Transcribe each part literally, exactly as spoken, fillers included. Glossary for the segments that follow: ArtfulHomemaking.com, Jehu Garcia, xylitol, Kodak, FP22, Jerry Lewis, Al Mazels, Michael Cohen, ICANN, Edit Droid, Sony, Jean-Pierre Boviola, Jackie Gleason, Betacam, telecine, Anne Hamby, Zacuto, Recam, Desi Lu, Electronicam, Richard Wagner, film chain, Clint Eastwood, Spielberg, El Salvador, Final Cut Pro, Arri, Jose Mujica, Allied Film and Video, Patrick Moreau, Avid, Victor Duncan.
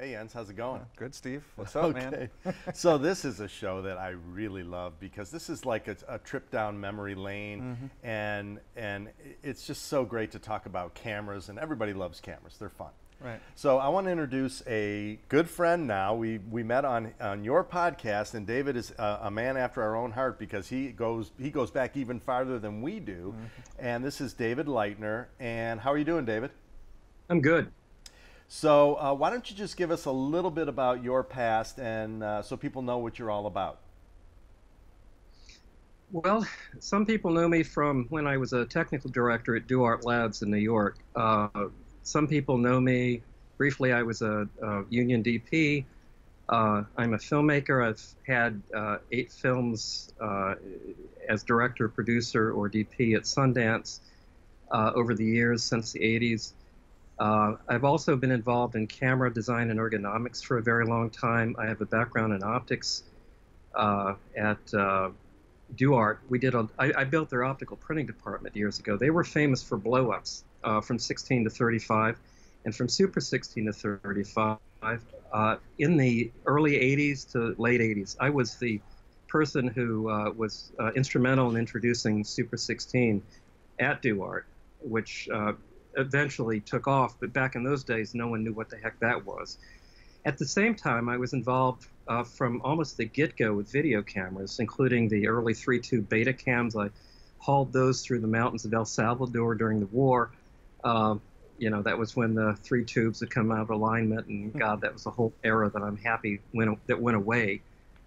Hey Jens, how's it going? Good, Steve. What's up, man? So this is a show that I really love because this is like a, a trip down memory lane, mm-hmm. and and it's just so great to talk about cameras, and everybody loves cameras. They're fun. Right. So I want to introduce a good friend now. We we met on on your podcast, and David is a, a man after our own heart because he goes he goes back even farther than we do. Mm-hmm. And this is David Leitner. And how are you doing, David? I'm good. So uh, why don't you just give us a little bit about your past, and uh, so people know what you're all about? Well, some people know me from when I was a technical director at DuArt Labs in New York. Uh, some people know me briefly. I was a, a union D P. Uh, I'm a filmmaker. I've had uh, eight films uh, as director, producer, or D P at Sundance uh, over the years since the eighties. Uh, I've also been involved in camera design and ergonomics for a very long time. I have a background in optics uh, at uh, DuArt. We did a, I, I built their optical printing department years ago. They were famous for blow-ups uh, from sixteen to thirty-five and from Super sixteen to thirty-five. Uh, in the early eighties to late eighties, I was the person who uh, was uh, instrumental in introducing Super sixteen at DuArt, which uh, eventually took off, but back in those days no one knew what the heck that was. At the same time, I was involved uh, from almost the get-go with video cameras, including the early three two Betacams. I hauled those through the mountains of El Salvador during the war. Uh, you know, that was when the three tubes had come out of alignment, and God, that was a whole era that I'm happy went, that went away.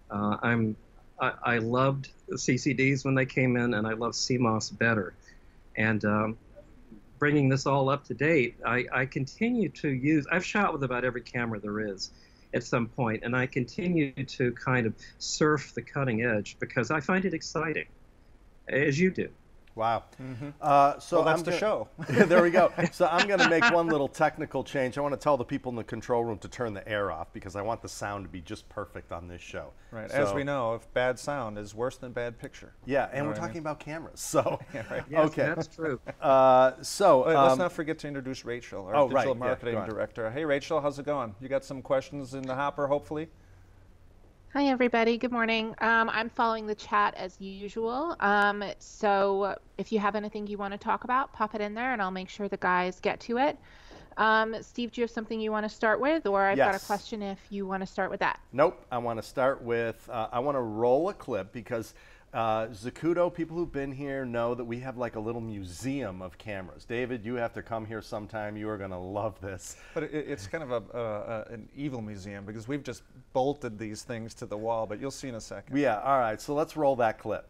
Uh, I'm, I, I loved C C Ds when they came in, and I love C MOS better. And um, bringing this all up to date, I, I continue to use, I've shot with about every camera there is at some point, and I continue to kind of surf the cutting edge because I find it exciting, as you do. Wow. Mm-hmm. uh, so well, that's I'm the gonna, show. There we go. So I'm going to make one little technical change. I want to tell the people in the control room to turn the air off because I want the sound to be just perfect on this show. Right. So, as we know, if bad sound is worse than bad picture. Yeah, and you know we're talking I mean? about cameras. So yeah, right. Yes, okay, that's true. Uh, so Wait, um, let's not forget to introduce Rachel, our oh, digital right, marketing yeah, director. Hey, Rachel, how's it going? You got some questions in the hopper, hopefully. Hi, everybody. Good morning. Um, I'm following the chat as usual. Um, so if you have anything you want to talk about, pop it in there, and I'll make sure the guys get to it. Um, Steve, do you have something you want to start with, or I've yes. got a question if you want to start with that? Nope. I want to start with, uh, I want to roll a clip because uh, Zacuto, people who've been here know that we have like a little museum of cameras. David, you have to come here sometime. You are going to love this. But it, it's kind of a, uh, an evil museum because we've just bolted these things to the wall, but you'll see in a second. Yeah, all right, so let's roll that clip.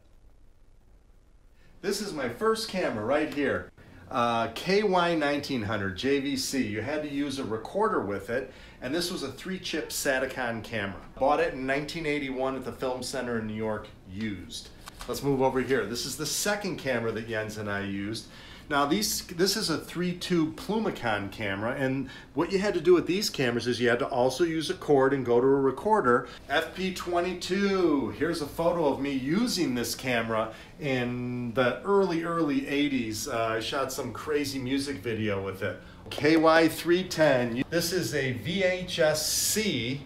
This is my first camera right here. Uh, K Y nineteen hundred J V C. You had to use a recorder with it, and this was a three-chip Saticon camera. Bought it in nineteen eighty-one at the Film Center in New York, used. Let's move over here. This is the second camera that Jens and I used. Now these, this is a three tube Plumicon camera, and what you had to do with these cameras is you had to also use a cord and go to a recorder. F P twenty-two, here's a photo of me using this camera in the early, early eighties. Uh, I shot some crazy music video with it. K Y three ten, this is a V H S C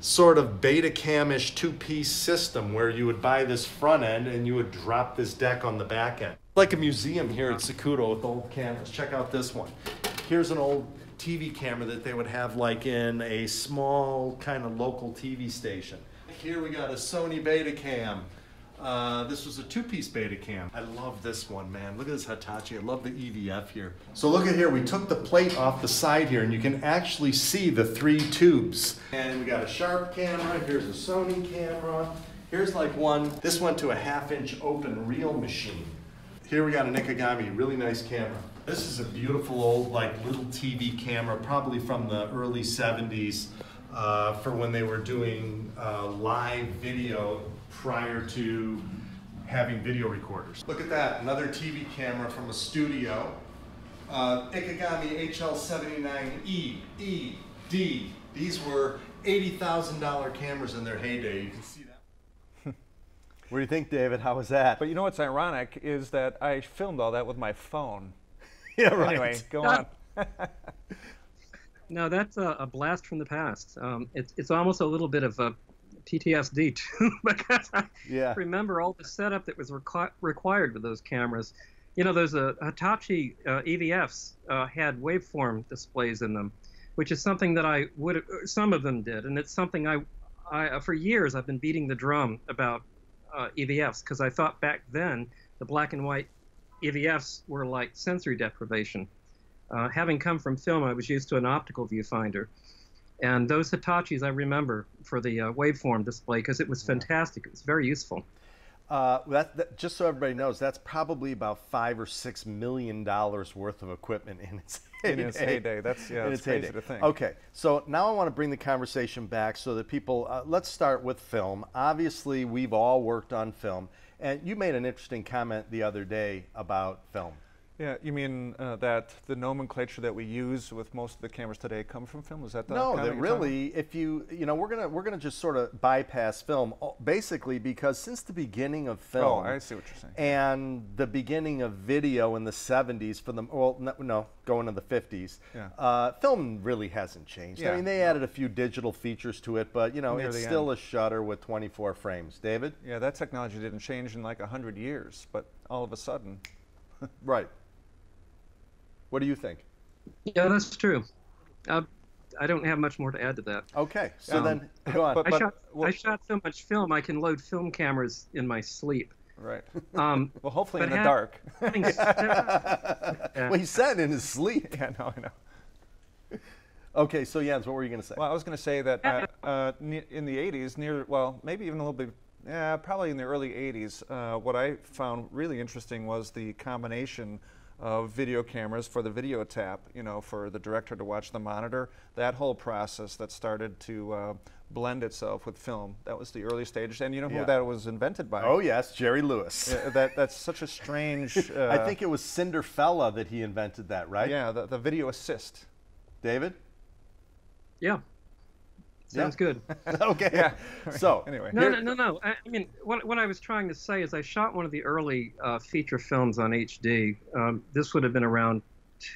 sort of Betacam-ish two-piece system where you would buy this front end and you would drop this deck on the back end. Like a museum here at Zacuto with old cameras. Check out this one. Here's an old T V camera that they would have like in a small kind of local T V station. Here we got a Sony Betacam. Uh, this was a two-piece Betacam. I love this one, man. Look at this Hitachi. I love the E V F here. So look at here. We took the plate off the side here, and you can actually see the three tubes. And we got a Sharp camera. Here's a Sony camera. Here's like one. This went to a half-inch open reel machine. Here we got an Ikigami, really nice camera. This is a beautiful old like little T V camera, probably from the early seventies uh, for when they were doing uh, live video prior to having video recorders. Look at that, another T V camera from a studio. Uh, Ikigami H L seventy-nine E, E, D. These were eighty thousand dollar cameras in their heyday. You can see that. What do you think, David? How was that? But you know what's ironic is that I filmed all that with my phone. Yeah, right. Anyway, go on. No, that's a, a blast from the past. Um, it's it's almost a little bit of a P T S D too, because I yeah. remember all the setup that was requ required with those cameras. You know, those uh, Hitachi uh, E V Fs uh, had waveform displays in them, which is something that I would some of them did, and it's something I, I for years I've been beating the drum about uh, E V Fs, because I thought back then the black and white E V Fs were like sensory deprivation. Uh, having come from film, I was used to an optical viewfinder. And those Hitachis I remember for the uh, waveform display, because it was fantastic. It was very useful. Uh, that, that, just so everybody knows, that's probably about five or six million dollars worth of equipment in its heyday. In its heyday. That's, yeah, that's crazy heyday. to think. Okay, so now I want to bring the conversation back so that people, uh, let's start with film. Obviously, we've all worked on film. And you made an interesting comment the other day about film. Yeah, you mean uh, that the nomenclature that we use with most of the cameras today come from film? Is that the no? That really, if you you know, we're gonna we're gonna just sort of bypass film basically, because since the beginning of film, oh, I see what you're saying, and the beginning of video in the seventies for the well, no, no going to the fifties, yeah. uh, film really hasn't changed. Yeah. I mean, they yeah. added a few digital features to it, but you know, Near it's still end. a shutter with twenty-four frames. David? Yeah, that technology didn't change in like a hundred years, but all of a sudden, right. What do you think? Yeah, that's true. Uh, I don't have much more to add to that. Okay, so um, then go on. But, but, I, shot, well, I shot so much film, I can load film cameras in my sleep. Right. Um, well, hopefully in the dark. yeah. Well, he said in his sleep. Yeah, no, I know. Okay, so Jens, what were you going to say? Well, I was going to say that uh, uh, in the eighties, near, well, maybe even a little bit, yeah, probably in the early eighties, uh, what I found really interesting was the combination of video cameras for the video tap, you know, for the director to watch the monitor, that whole process that started to uh, blend itself with film. That was the early stage, and you know who yeah. that was invented by? Oh yes, Jerry Lewis. Uh, that, that's such a strange... Uh, I think it was Cinderfella that he invented that, right? Yeah, the, the video assist. David? Yeah. Sounds yeah. good. Okay. Yeah. Right. So anyway. No, no, no, no. I, I mean, what, what I was trying to say is I shot one of the early uh, feature films on H D. Um, this would have been around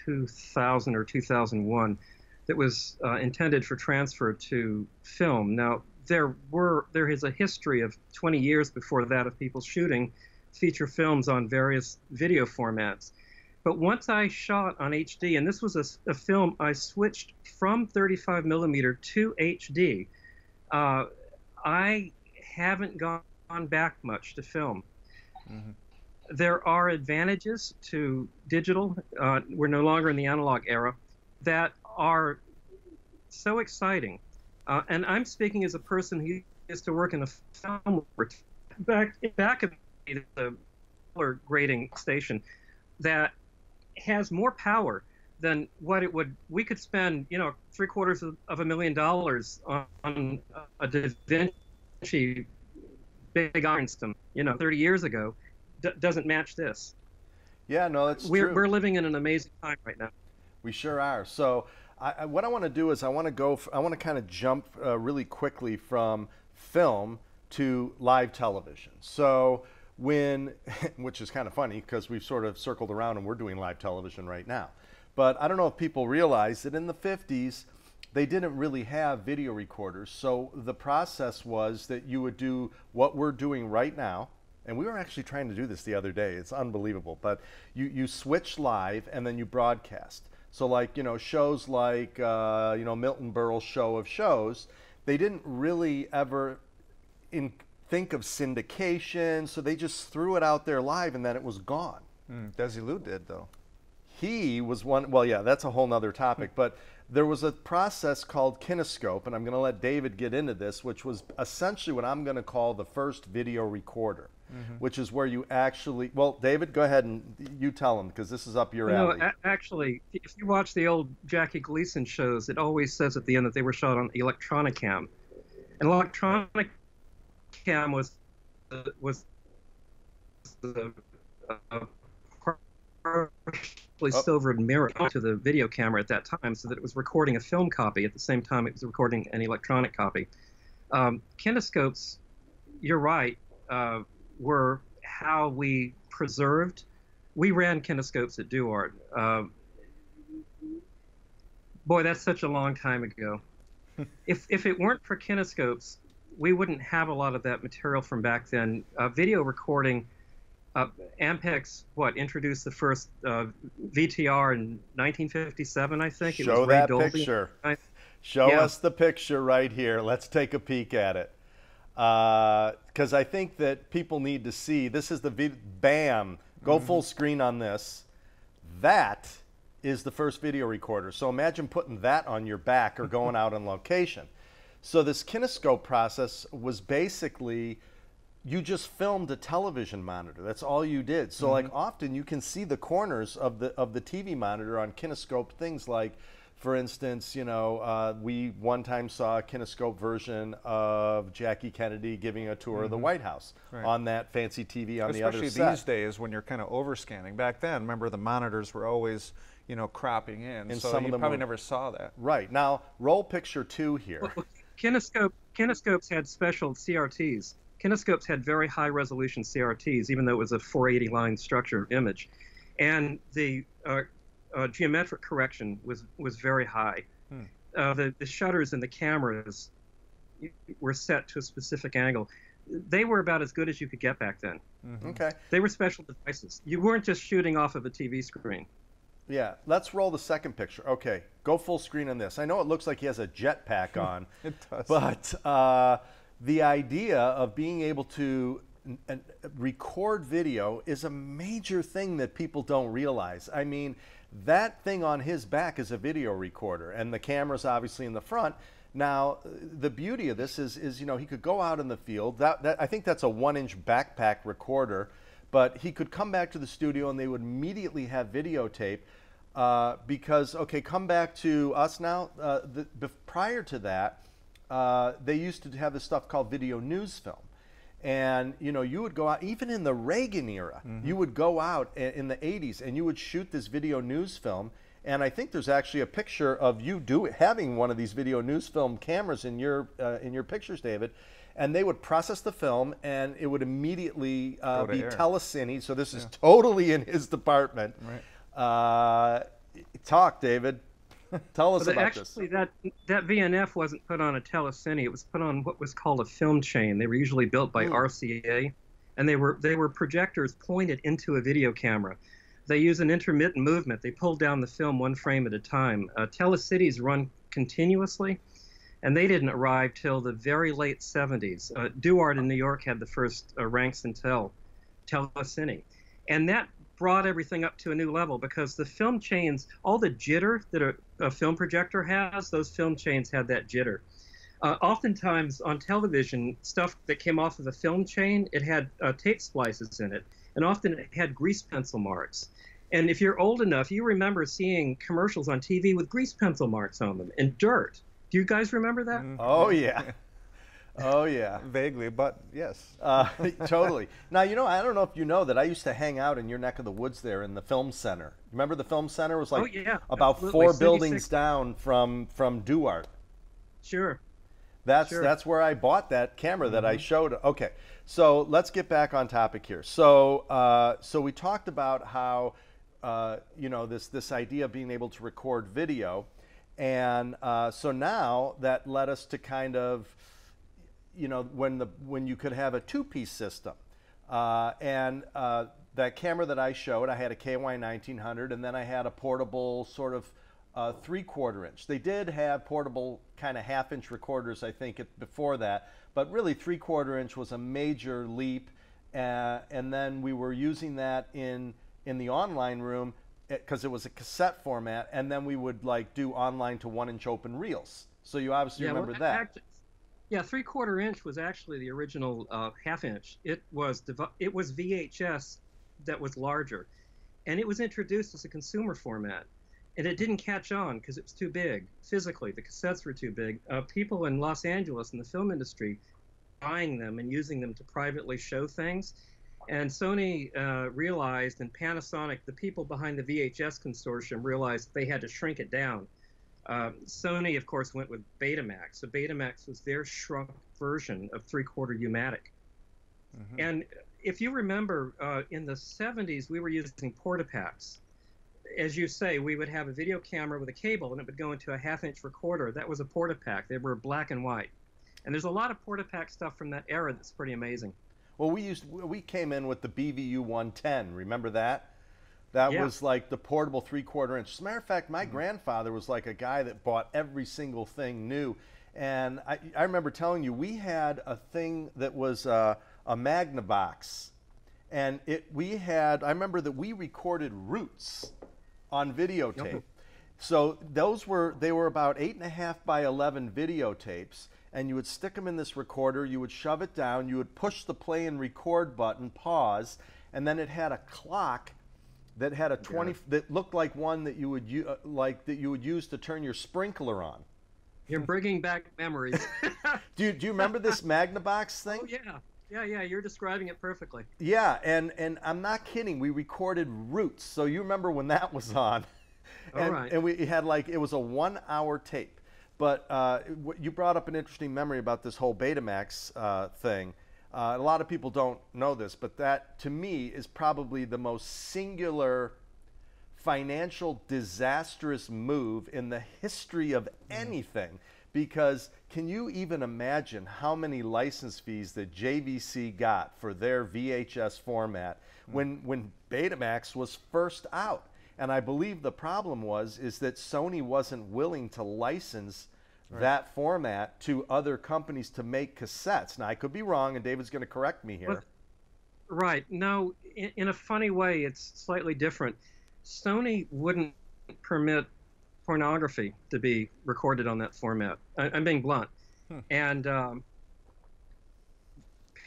two thousand or two thousand one. That was uh, intended for transfer to film. Now there were there is a history of twenty years before that of people shooting feature films on various video formats. But once I shot on H D, and this was a, a film I switched from thirty-five millimeter to H D, uh, I haven't gone back much to film. Mm-hmm. There are advantages to digital, uh, we're no longer in the analog era, that are so exciting. Uh, and I'm speaking as a person who used to work in the film back, back at the color grading station that has more power than what it would. We could spend, you know, three quarters of, of a million dollars on a Da Vinci big Ironston, you know, thirty years ago. D doesn't match this. Yeah, no, that's we're, true. We're living in an amazing time right now. We sure are. So, I, I, what I want to do is I want to go. F I want to kind of jump uh, really quickly from film to live television. So. When, which is kind of funny because we've sort of circled around and we're doing live television right now. But I don't know if people realize that in the fifties, they didn't really have video recorders. So the process was that you would do what we're doing right now. And we were actually trying to do this the other day. It's unbelievable. But you, you switch live and then you broadcast. So like, you know, shows like, uh, you know, Milton Berle's show of shows, they didn't really ever in think of syndication, so they just threw it out there live and then it was gone. Mm, Desi Lu did though. He was one, well yeah, that's a whole nother topic, but there was a process called Kinescope, and I'm gonna let David get into this, which was essentially what I'm gonna call the first video recorder, mm-hmm. which is where you actually, well, David, go ahead and you tell him, because this is up your you alley. Know, actually, if you watch the old Jackie Gleason shows, it always says at the end that they were shot on Electronicam. And Electronic Cam was uh, was the uh, partially oh. silvered mirror to the video camera at that time, so that it was recording a film copy at the same time it was recording an electronic copy. Um, kinescopes, you're right, uh, were how we preserved. We ran kinescopes at DuArt. Uh, Boy, that's such a long time ago. if if it weren't for kinescopes, we wouldn't have a lot of that material from back then. Uh, video recording, uh, Ampex, what, introduced the first uh, V T R in nineteen fifty-seven, I think. Show it was that Ray picture. I, Show yeah. us the picture right here. Let's take a peek at it. Because uh, I think that people need to see. This is the video. Bam. Go mm-hmm. full screen on this. That is the first video recorder. So imagine putting that on your back or going out on location. So this kinescope process was basically, you just filmed a television monitor. That's all you did. So mm-hmm. like often you can see the corners of the of the T V monitor on kinescope things like, for instance, you know, uh, we one time saw a kinescope version of Jackie Kennedy giving a tour mm-hmm. of the White House right. on that fancy T V on Especially the other side. Especially these days when you're kind of overscanning. Back then, remember, the monitors were always, you know, cropping in, and so some you of them probably were, never saw that. Right. Now, roll picture two here. Well, kinescope, kinescopes had special C R Ts. Kinescopes had very high-resolution C R Ts, even though it was a four eighty line structure image. And the uh, Uh, geometric correction was was very high. Hmm. Uh, the the shutters in the cameras were set to a specific angle. They were about as good as you could get back then. Mm-hmm. Okay. They were special devices. You weren't just shooting off of a T V screen. Yeah. Let's roll the second picture. Okay. Go full screen on this. I know it looks like he has a jetpack on. It does. But uh, the idea of being able to n record video is a major thing that people don't realize. I mean, that thing on his back is a video recorder, and the camera's obviously in the front. Now, the beauty of this is, is you know, he could go out in the field. That, that I think that's a one inch backpack recorder, but he could come back to the studio, and they would immediately have videotape uh, because, okay, come back to us now. Uh, the, the, prior to that, uh, they used to have this stuff called video news film. And, you know, you would go out, even in the Reagan era, mm-hmm. you would go out in the eighties and you would shoot this video news film. And I think there's actually a picture of you do, having one of these video news film cameras in your, uh, in your pictures, David. And they would process the film and it would immediately uh, be air. telecine. So this yeah. is totally in his department. Right. Uh, talk, David. Tell us about this. Actually, that, that V N F wasn't put on a telecine. It was put on what was called a film chain. They were usually built by R C A, and they were, they were projectors pointed into a video camera. They use an intermittent movement. They pulled down the film one frame at a time. Uh, telecities run continuously, and they didn't arrive till the very late seventies. Uh, DuArt in New York had the first uh, ranks and tel, telecine. And that brought everything up to a new level, because the film chains, all the jitter that a, a film projector has, those film chains had that jitter. Uh, oftentimes on television, stuff that came off of a film chain, it had uh, tape splices in it, and often it had grease pencil marks. And if you're old enough, you remember seeing commercials on T V with grease pencil marks on them and dirt. Do you guys remember that? Mm-hmm. Oh, yeah. Oh, yeah. Vaguely, but yes. Uh, totally. Now, you know, I don't know if you know that I used to hang out in your neck of the woods there in the film center. Remember the film center was like oh, yeah, about absolutely. four buildings down from, from DuArt. Sure. That's, sure. that's where I bought that camera that mm-hmm. I showed. Okay. So let's get back on topic here. So, uh, so we talked about how, uh, you know, this, this idea of being able to record video. And uh, so now that led us to kind of, you know, when the when you could have a two-piece system, uh, and uh, that camera that I showed, I had a K Y nineteen hundred, and then I had a portable sort of uh, three-quarter inch. They did have portable kind of half-inch recorders, I think, it, before that, but really three-quarter inch was a major leap, uh, and then we were using that in in the online room because it was a cassette format, and then we would like do online to one-inch open reels. So you obviously yeah, remember well, that. Yeah, three-quarter inch was actually the original uh, half-inch. It was it was V H S that was larger, and it was introduced as a consumer format, and it didn't catch on because it was too big physically. The cassettes were too big. Uh, people in Los Angeles in the film industry buying them and using them to privately show things, and Sony uh, realized, and Panasonic, the people behind the V H S consortium realized they had to shrink it down. Uh, Sony, of course, went with Betamax. So Betamax was their shrunk version of three-quarter U-matic. Mm-hmm. And if you remember, uh, in the seventies, we were using portapacks. as you say, we would have a video camera with a cable, and it would go into a half-inch recorder. That was a Portapak. They were black and white. And there's a lot of Portapak stuff from that era that's pretty amazing. Well, we used we came in with the B V U one ten. Remember that? That yeah. was like the portable three-quarter inch. As a matter of fact, my mm-hmm. grandfather was like a guy that bought every single thing new. And I, I remember telling you, we had a thing that was uh, a Magnavox. And it we had, I remember that we recorded Roots on videotape. Yep. So those were, they were about eight and a half by eleven videotapes. And you would stick them in this recorder, you would shove it down, you would push the play and record button, pause, and then it had a clock that had a twenty yeah. that looked like one that you would uh, like that you would use to turn your sprinkler on. You're bringing back memories. do you do you remember this Magnavox thing? Oh yeah, yeah, yeah. You're describing it perfectly. Yeah, and and I'm not kidding. We recorded Roots, so you remember when that was on? All and, right. And we had like it was a one-hour tape. But uh, you brought up an interesting memory about this whole Betamax uh, thing. Uh, a lot of people don't know this, but that, to me, is probably the most singular financial disastrous move in the history of anything. Because can you even imagine how many license fees that J V C got for their V H S format when, when Betamax was first out? And I believe the problem was is that Sony wasn't willing to license right. that format to other companies to make cassettes. Now, I could be wrong, and David's going to correct me here. Right. No, in, in a funny way, it's slightly different. Sony wouldn't permit pornography to be recorded on that format. I, I'm being blunt. Hmm. And um,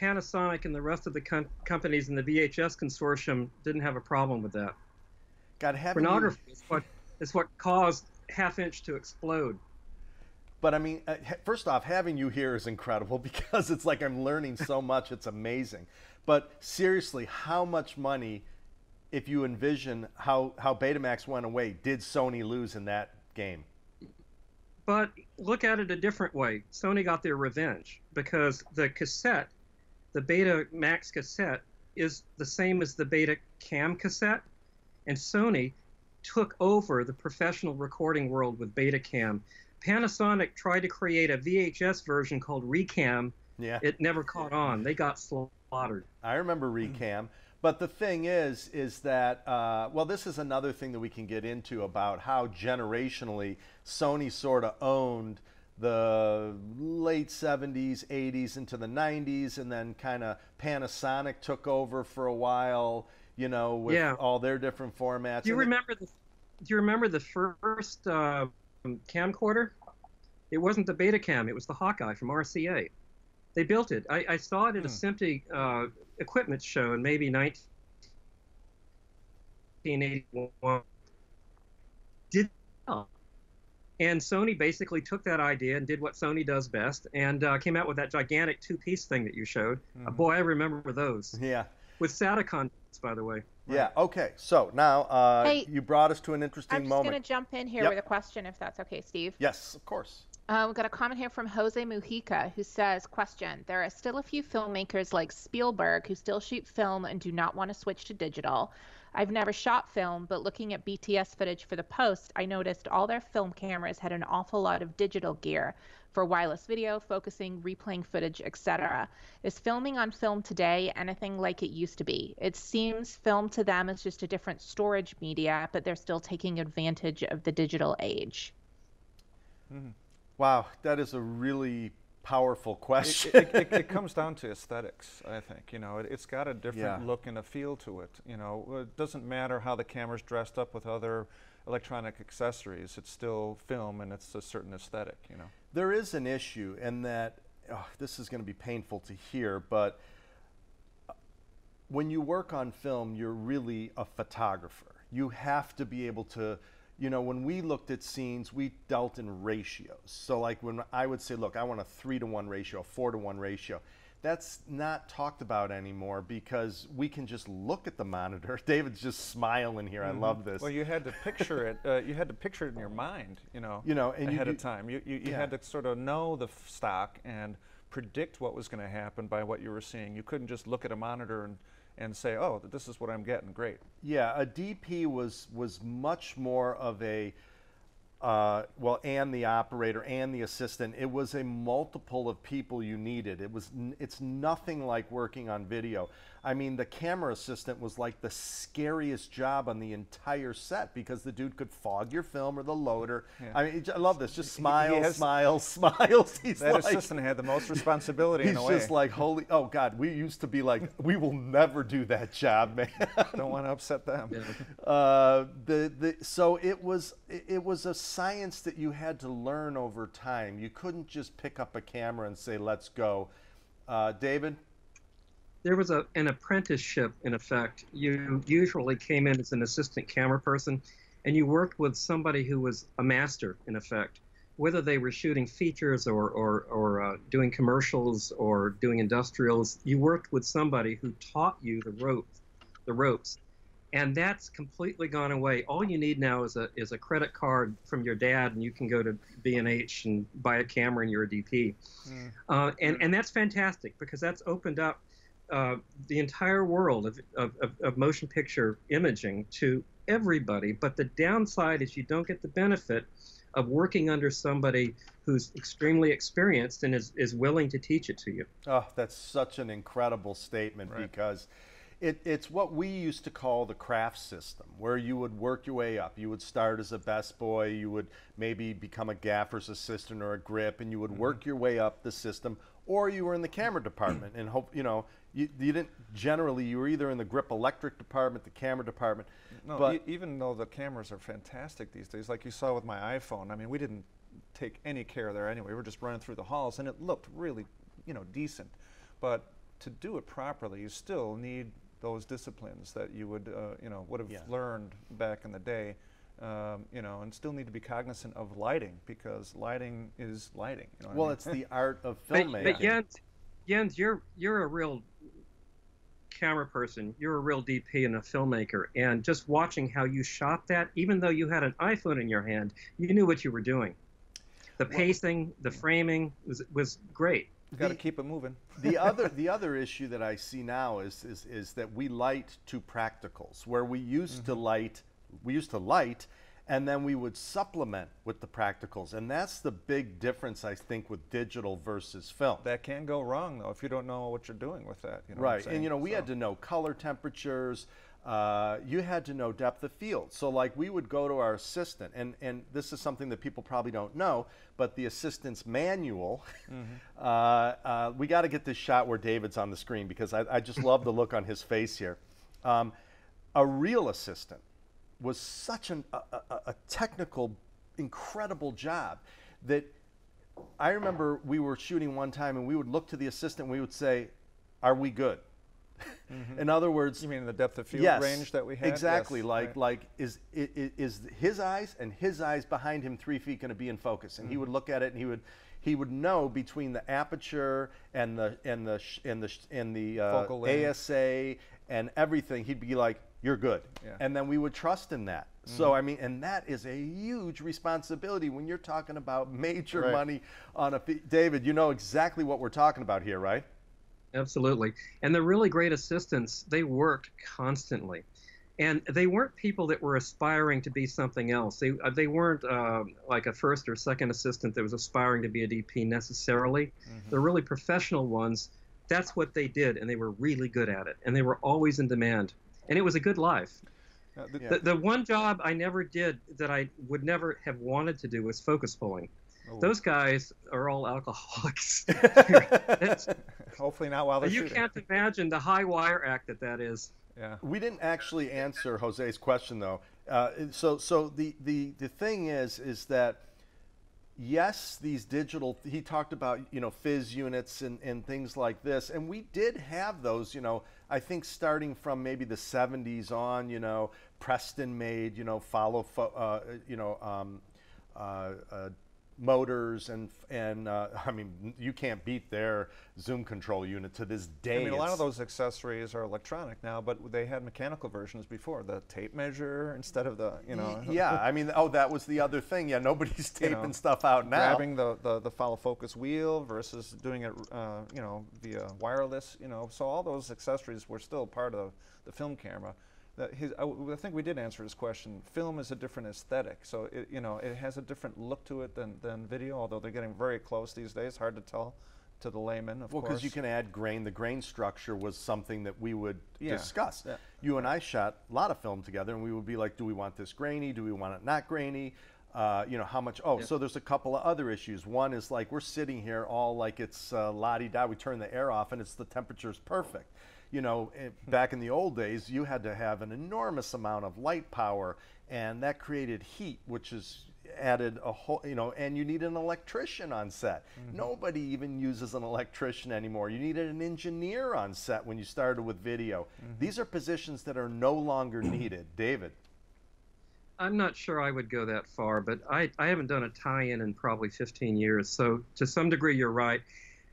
Panasonic and the rest of the com companies in the V H S consortium didn't have a problem with that. God, pornography you... is, what, is what caused half-inch to explode. But I mean, uh, first off, having you here is incredible because it's like I'm learning so much. It's amazing. But seriously, how much money, if you envision how, how Betamax went away, did Sony lose in that game? But look at it a different way. Sony got their revenge because the cassette, the Betamax cassette, is the same as the Betacam cassette. And Sony took over the professional recording world with Betacam. Panasonic tried to create a V H S version called Recam. Yeah. It never caught on. They got slaughtered. I remember Recam. But the thing is, is that, uh, well, this is another thing that we can get into about how generationally Sony sort of owned the late seventies, eighties, into the nineties, and then kind of Panasonic took over for a while. You know, with yeah. all their different formats. Do you remember the, do you remember the first uh, camcorder? It wasn't the Betacam. It was the Hawkeye from R C A. They built it. I, I saw it at hmm. a Simpty uh, equipment show in maybe nineteen eighty-one. Did well. And Sony basically took that idea and did what Sony does best and uh, came out with that gigantic two-piece thing that you showed. Mm-hmm. uh, boy, I remember those. Yeah. With Saticon, by the way. Right? Yeah, okay. So now uh, hey, you brought us to an interesting moment. I'm just moment. going to jump in here yep. with a question, if that's okay, Steve. Yes, of course. Uh, we've got a comment here from Jose Mujica, who says, question, there are still a few filmmakers like Spielberg who still shoot film and do not want to switch to digital. I've never shot film, but looking at B T S footage for the post, I noticed all their film cameras had an awful lot of digital gear for wireless video, focusing, replaying footage, et cetera. Is filming on film today anything like it used to be? It seems film to them is just a different storage media, but they're still taking advantage of the digital age. Mm. Wow, that is a really powerful question. It, it, it, it comes down to aesthetics, I think. You know, it, it's got a different yeah. look and a feel to it. You know, it doesn't matter how the camera's dressed up with other electronic accessories. It's still film, and it's a certain aesthetic. You know, there is an issue, and that oh, this is going to be painful to hear, but when you work on film, you're really a photographer. You have to be able to. You know, when we looked at scenes, we dealt in ratios. So like when I would say, look, I want a three to one ratio, four to one ratio. That's not talked about anymore because we can just look at the monitor. David's just smiling here. Mm-hmm. I love this. Well, you had to picture it. Uh, you had to picture it in your mind, you know, you know and ahead you, you, of time. You, you, you yeah. had to sort of know the stock and predict what was going to happen by what you were seeing. You couldn't just look at a monitor and and say, oh, this is what I'm getting, great. Yeah, a D P was, was much more of a, uh, well, and the operator and the assistant, it was a multiple of people you needed. It was, it's nothing like working on video. I mean, the camera assistant was like the scariest job on the entire set because the dude could fog your film or the loader. Yeah. I mean, I love this. Just smiles, he has, smiles, smiles. He's that like, assistant had the most responsibility in a way. He's just like, holy, oh God, we used to be like, we will never do that job, man. Don't want to upset them. Yeah. Uh, the, the, so it was, it was a science that you had to learn over time. You couldn't just pick up a camera and say, let's go. Uh, David? There was a, an apprenticeship, in effect. You usually came in as an assistant camera person, and you worked with somebody who was a master, in effect, whether they were shooting features or, or, or uh, doing commercials or doing industrials. You worked with somebody who taught you the ropes, the ropes, and that's completely gone away. All you need now is a, is a credit card from your dad, and you can go to B and H and buy a camera, and you're a D P. Mm. Uh, and, and that's fantastic, because that's opened up Uh, the entire world of, of, of motion picture imaging to everybody. But the downside is you don't get the benefit of working under somebody who's extremely experienced and is, is willing to teach it to you. Oh, that's such an incredible statement, right? Because it, it's what we used to call the craft system, where you would work your way up. You would start as a best boy, you would maybe become a gaffer's assistant or a grip, and you would mm-hmm. work your way up the system, or you were in the camera department and hope, you know, You, you didn't generally, you were either in the grip electric department, the camera department. No, but e even though the cameras are fantastic these days, like you saw with my iPhone, I mean, we didn't take any care there anyway. We were just running through the halls, and it looked really, you know, decent. But to do it properly, you still need those disciplines that you would, uh, you know, would have yeah. learned back in the day, um, you know, and still need to be cognizant of lighting, because lighting is lighting. You know well, I mean? It's the art of filmmaking. But, but Jens, Jens, you're, you're a real camera person, you're a real D P and a filmmaker, and just watching how you shot that, even though you had an iPhone in your hand, you knew what you were doing. The pacing, the framing was, was great. You got to keep it moving. The other the other issue that I see now is is is that we light to practicals, where we used mm-hmm. to light we used to light and then we would supplement with the practicals. And that's the big difference, I think, with digital versus film. That can go wrong, though, if you don't know what you're doing with that. You know right, and you know, we so. had to know color temperatures. Uh, you had to know depth of field. So like we would go to our assistant, and, and this is something that people probably don't know, but the assistant's manual, mm-hmm. uh, uh, we gotta get this shot where David's on the screen, because I, I just love the look on his face here. Um, a real assistant was such an, a, a, a technical, incredible job that I remember we were shooting one time and we would look to the assistant and we would say, are we good? Mm-hmm. In other words— You mean the depth of field yes, range that we had? Exactly, yes, like, right. like is, is, is his eyes and his eyes behind him three feet gonna be in focus? And mm-hmm. he would look at it and he would, he would know between the aperture and the, and the, and the, and the uh, A S A and everything, he'd be like, you're good. Yeah. And then we would trust in that. Mm-hmm. So, I mean, and that is a huge responsibility when you're talking about major right. money on a, David, you know exactly what we're talking about here, right? Absolutely. And the really great assistants, they worked constantly. And they weren't people that were aspiring to be something else. They, they weren't uh, like a first or second assistant that was aspiring to be a D P necessarily. Mm-hmm. The really professional ones, that's what they did, and they were really good at it. And they were always in demand. And it was a good life. Uh, the, yeah. the, the one job I never did that I would never have wanted to do was focus pulling. Oh. Those guys are all alcoholics. Hopefully not while they're you shooting. You can't imagine the high wire act that that is. Yeah. We didn't actually answer Jose's question, though. Uh, so so the, the, the thing is, is that, yes, these digital, he talked about, you know, phys units and, and things like this. And we did have those, you know, I think starting from maybe the seventies on, you know, Preston made, you know, follow, fo uh, you know, um, uh, uh, motors and and uh, I mean, you can't beat their zoom control unit to this day. I mean, a lot of those accessories are electronic now, but they had mechanical versions before. The tape measure instead of the, you know. Yeah, I mean, oh, that was the other thing. Yeah, nobody's taping you know, stuff out now. Grabbing the, the, the follow focus wheel versus doing it, uh, you know, via wireless, you know. So all those accessories were still part of the film camera. His, I, I think we did answer his question. Film is a different aesthetic, so it, you know, it has a different look to it than, than video, although they're getting very close these days. Hard to tell to the layman, of well, course. Well, because you can add grain. The grain structure was something that we would yeah. discuss. Yeah. You and I shot a lot of film together, and we would be like, do we want this grainy? Do we want it not grainy? Uh, you know, how much? Oh, yeah. So there's a couple of other issues. One is like we're sitting here all like it's uh, la-di-da. We turn the air off, and it's the temperature's perfect. You know, it, back in the old days, you had to have an enormous amount of light power, and that created heat, which is added a whole, you know, and you need an electrician on set. Mm-hmm. Nobody even uses an electrician anymore. You needed an engineer on set when you started with video. Mm-hmm. These are positions that are no longer needed. David? I'm not sure I would go that far, but I, I haven't done a tie-in in probably fifteen years, so to some degree you're right.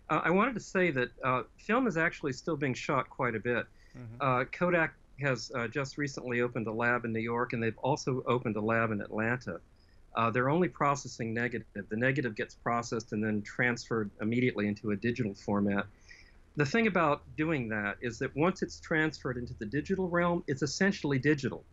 Uh, I wanted to say that uh, film is actually still being shot quite a bit. Mm-hmm. uh, Kodak has uh, just recently opened a lab in New York, and they've also opened a lab in Atlanta. Uh, they're only processing negative. The negative gets processed and then transferred immediately into a digital format. The thing about doing that is that once it's transferred into the digital realm, it's essentially digital.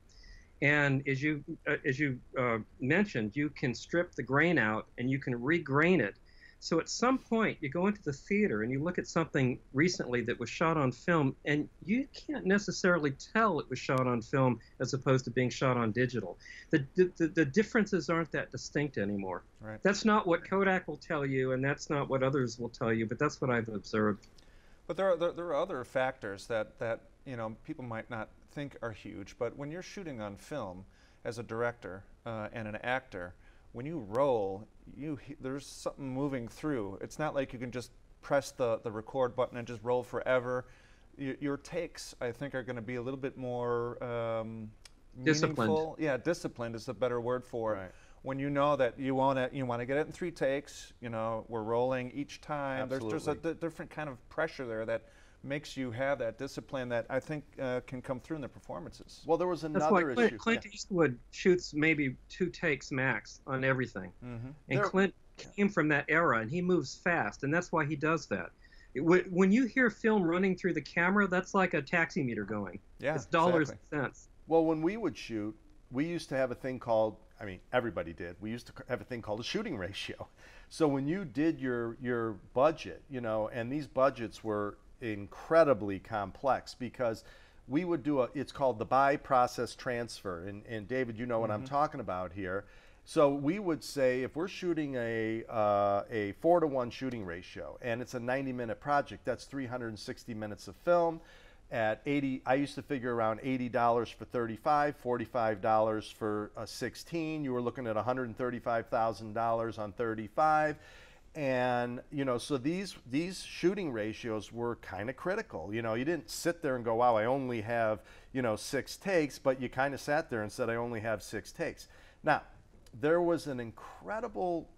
And as you, uh, as you uh, mentioned, you can strip the grain out and you can regrain it. So at some point, you go into the theater and you look at something recently that was shot on film, and you can't necessarily tell it was shot on film as opposed to being shot on digital. The, the, the differences aren't that distinct anymore. Right. That's not what Kodak will tell you, and that's not what others will tell you, but that's what I've observed. But there are, there, there are other factors that, that you know, people might not think are huge, but when you're shooting on film as a director uh, and an actor, when you roll, you there's something moving through. It's not like you can just press the, the record button and just roll forever. Y your takes, I think, are going to be a little bit more um, disciplined. Meaningful. Yeah, disciplined is a better word for it. Right. When you know that you want to you want to get it in three takes, you know, we're rolling each time. Absolutely. There's, there's a d different kind of pressure there that makes you have that discipline that I think uh, can come through in the performances. Well, there was another Clint, issue. Clint yeah. Eastwood shoots maybe two takes max on everything. Mm-hmm. And there, Clint came from that era, and he moves fast, and that's why he does that. It, when you hear film running through the camera, that's like a taxi meter going. Yeah, it's dollars exactly. and cents. Well, when we would shoot, we used to have a thing called, I mean, everybody did. We used to have a thing called a shooting ratio. So when you did your, your budget, you know, and these budgets were incredibly complex, because we would do a, it's called the buy, process, transfer, and, and David, you know what mm-hmm. I'm talking about here. So we would say if we're shooting a, uh, a four to one shooting ratio and it's a ninety minute project, that's three hundred sixty minutes of film at eighty, I used to figure around eighty dollars for thirty-five, forty-five dollars for a sixteen, you were looking at one hundred thirty-five thousand dollars on thirty-five. And, you know, so these these shooting ratios were kind of critical. You know, you didn't sit there and go, wow, I only have, you know, six takes, but you kind of sat there and said, I only have six takes. Now, there was an incredible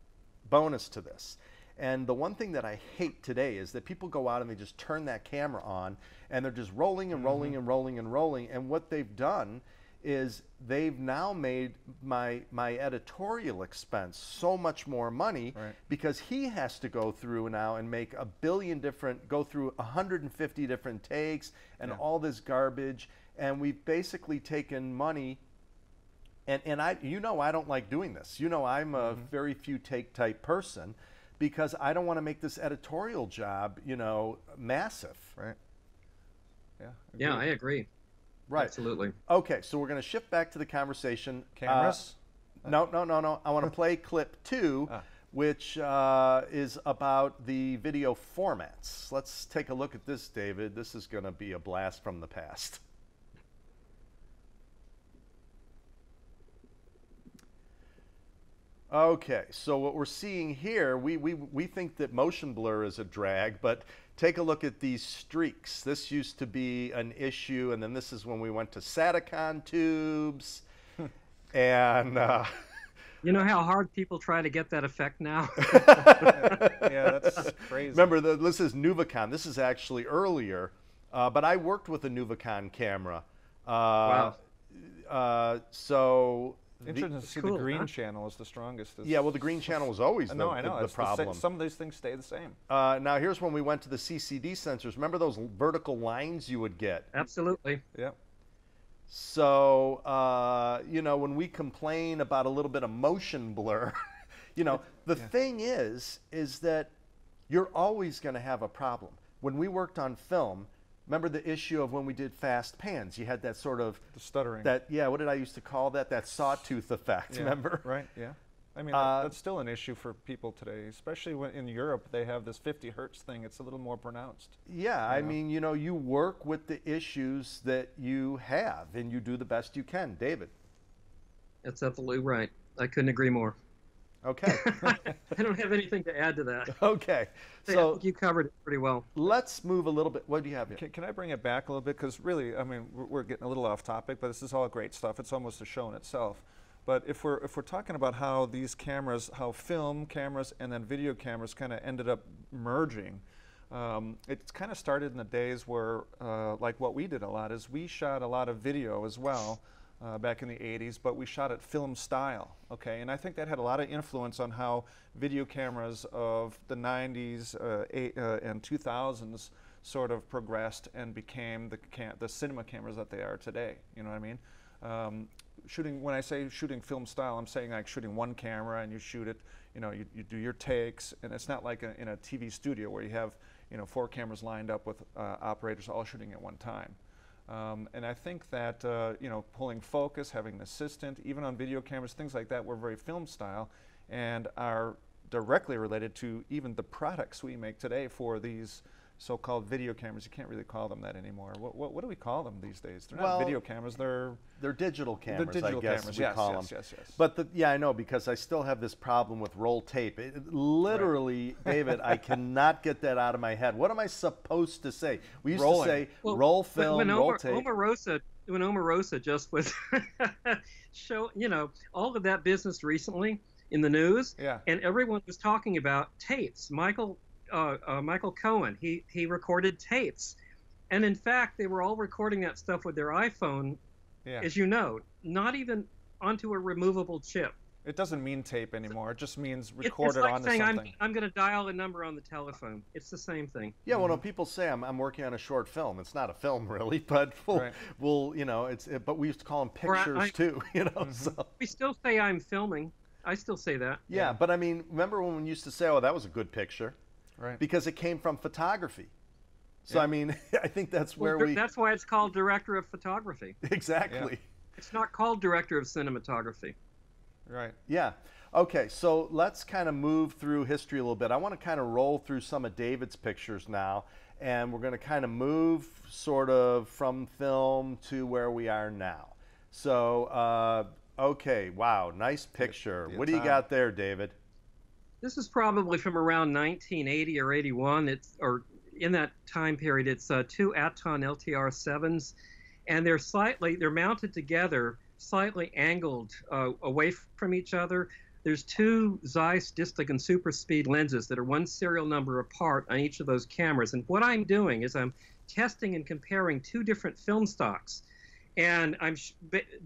bonus to this. And the one thing that I hate today is that people go out and they just turn that camera on and they're just rolling and rolling mm-hmm. and rolling and rolling. And what they've done is they've now made my my editorial expense so much more money, right. because he has to go through now and make a billion different, go through one hundred fifty different takes and yeah. all this garbage, and we've basically taken money, and, and I, you know, I don't like doing this. You know, I'm a mm-hmm. very few take type person, because I don't want to make this editorial job, you know, massive. Right. Yeah, agreed. Yeah, I agree. Right. Absolutely. Okay, so we're going to shift back to the conversation. Cameras? Uh, no, no, no, no. I want to play clip two, ah. which uh, is about the video formats. Let's take a look at this, David. This is going to be a blast from the past. Okay, so what we're seeing here, we, we, we think that motion blur is a drag, but take a look at these streaks. This used to be an issue, and then this is when we went to Saticon tubes, and uh, You know how hard people try to get that effect now? Yeah, that's crazy. Remember, the, this is Nuvicon. This is actually earlier, uh, but I worked with a Nuvicon camera. Uh, wow. Uh, so... Interesting to see cool, the green huh? channel is the strongest. It's yeah, well, the green channel was always the, no, I know. the, the problem. The some of these things stay the same. Uh, now, here's when we went to the C C D sensors. Remember those vertical lines you would get? Absolutely. Yeah. So, uh, you know, when we complain about a little bit of motion blur, you know, the yeah. thing is, is that you're always going to have a problem. When we worked on film, remember the issue of when we did fast pans? You had that sort of... The stuttering. That, yeah, what did I used to call that? That sawtooth effect, yeah, remember? Right, yeah. I mean, uh, that's still an issue for people today, especially when in Europe they have this fifty hertz thing. It's a little more pronounced. Yeah, you know? I mean, you know, you work with the issues that you have, and you do the best you can. David? That's absolutely right. I couldn't agree more. Okay. I don't have anything to add to that. Okay. So I think you covered it pretty well. Let's move a little bit. What do you have here? Can, can I bring it back a little bit? Because really, I mean, we're, we're getting a little off topic, but this is all great stuff. It's almost a show in itself. But if we're, if we're talking about how these cameras, how film cameras and then video cameras kind of ended up merging, um, it's kind of started in the days where, uh, like what we did a lot, is we shot a lot of video as well. Uh, back in the eighties, but we shot it film style, okay? And I think that had a lot of influence on how video cameras of the nineties uh, eight, uh, and two thousands sort of progressed and became the, cam the cinema cameras that they are today, you know what I mean? Um, shooting, when I say shooting film style, I'm saying like shooting one camera and you shoot it, you know, you, you do your takes, and it's not like a, in a T V studio where you have, you know, four cameras lined up with uh, operators all shooting at one time. Um, and I think that, uh, you know, pulling focus, having an assistant, even on video cameras, things like that were very film style and are directly related to even the products we make today for these so-called video cameras. You can't really call them that anymore. What, what, what do we call them these days? They're well, not video cameras, they're... They're digital cameras, they're digital I guess cameras. we yes, call yes, them. Yes, yes, yes. But, the, yeah, I know, because I still have this problem with roll tape. It, literally, right. David, I cannot get that out of my head. What am I supposed to say? We used Rolling. to say well, roll film, when, when roll Omar, tape. Omarosa, when Omarosa just was show, you know, all of that business recently in the news, yeah. and everyone was talking about tapes. Michael... Uh, uh, Michael Cohen, he, he recorded tapes. And in fact, they were all recording that stuff with their iPhone, yeah. as you know, not even onto a removable chip. It doesn't mean tape anymore. It just means recorded onto something. It's like saying, I'm, I'm going to dial a number on the telephone. It's the same thing. Yeah, mm-hmm. Well, no, people say I'm, I'm working on a short film. It's not a film, really, but we'll, right. we'll you know, it's, it, but we used to call them pictures, I, I, too, you know, mm-hmm. so. We still say I'm filming. I still say that. Yeah, yeah, but I mean, remember when we used to say, oh, that was a good picture? Right. Because it came from photography. So, yeah. I mean, I think that's where well, we... That's why it's called director of photography. Exactly. Yeah. It's not called director of cinematography. Right. Yeah. Okay, so let's kind of move through history a little bit. I want to kind of roll through some of David's pictures now, and we're going to kind of move sort of from film to where we are now. So, uh, okay, wow, nice picture. What do you got there, David? This is probably from around nineteen eighty or eighty-one. It's or in that time period. It's uh, two Aton L T R sevens, and they're slightly they're mounted together, slightly angled uh, away from each other. There's two Zeiss Distic and Super Speed lenses that are one serial number apart on each of those cameras. And what I'm doing is I'm testing and comparing two different film stocks, and I'm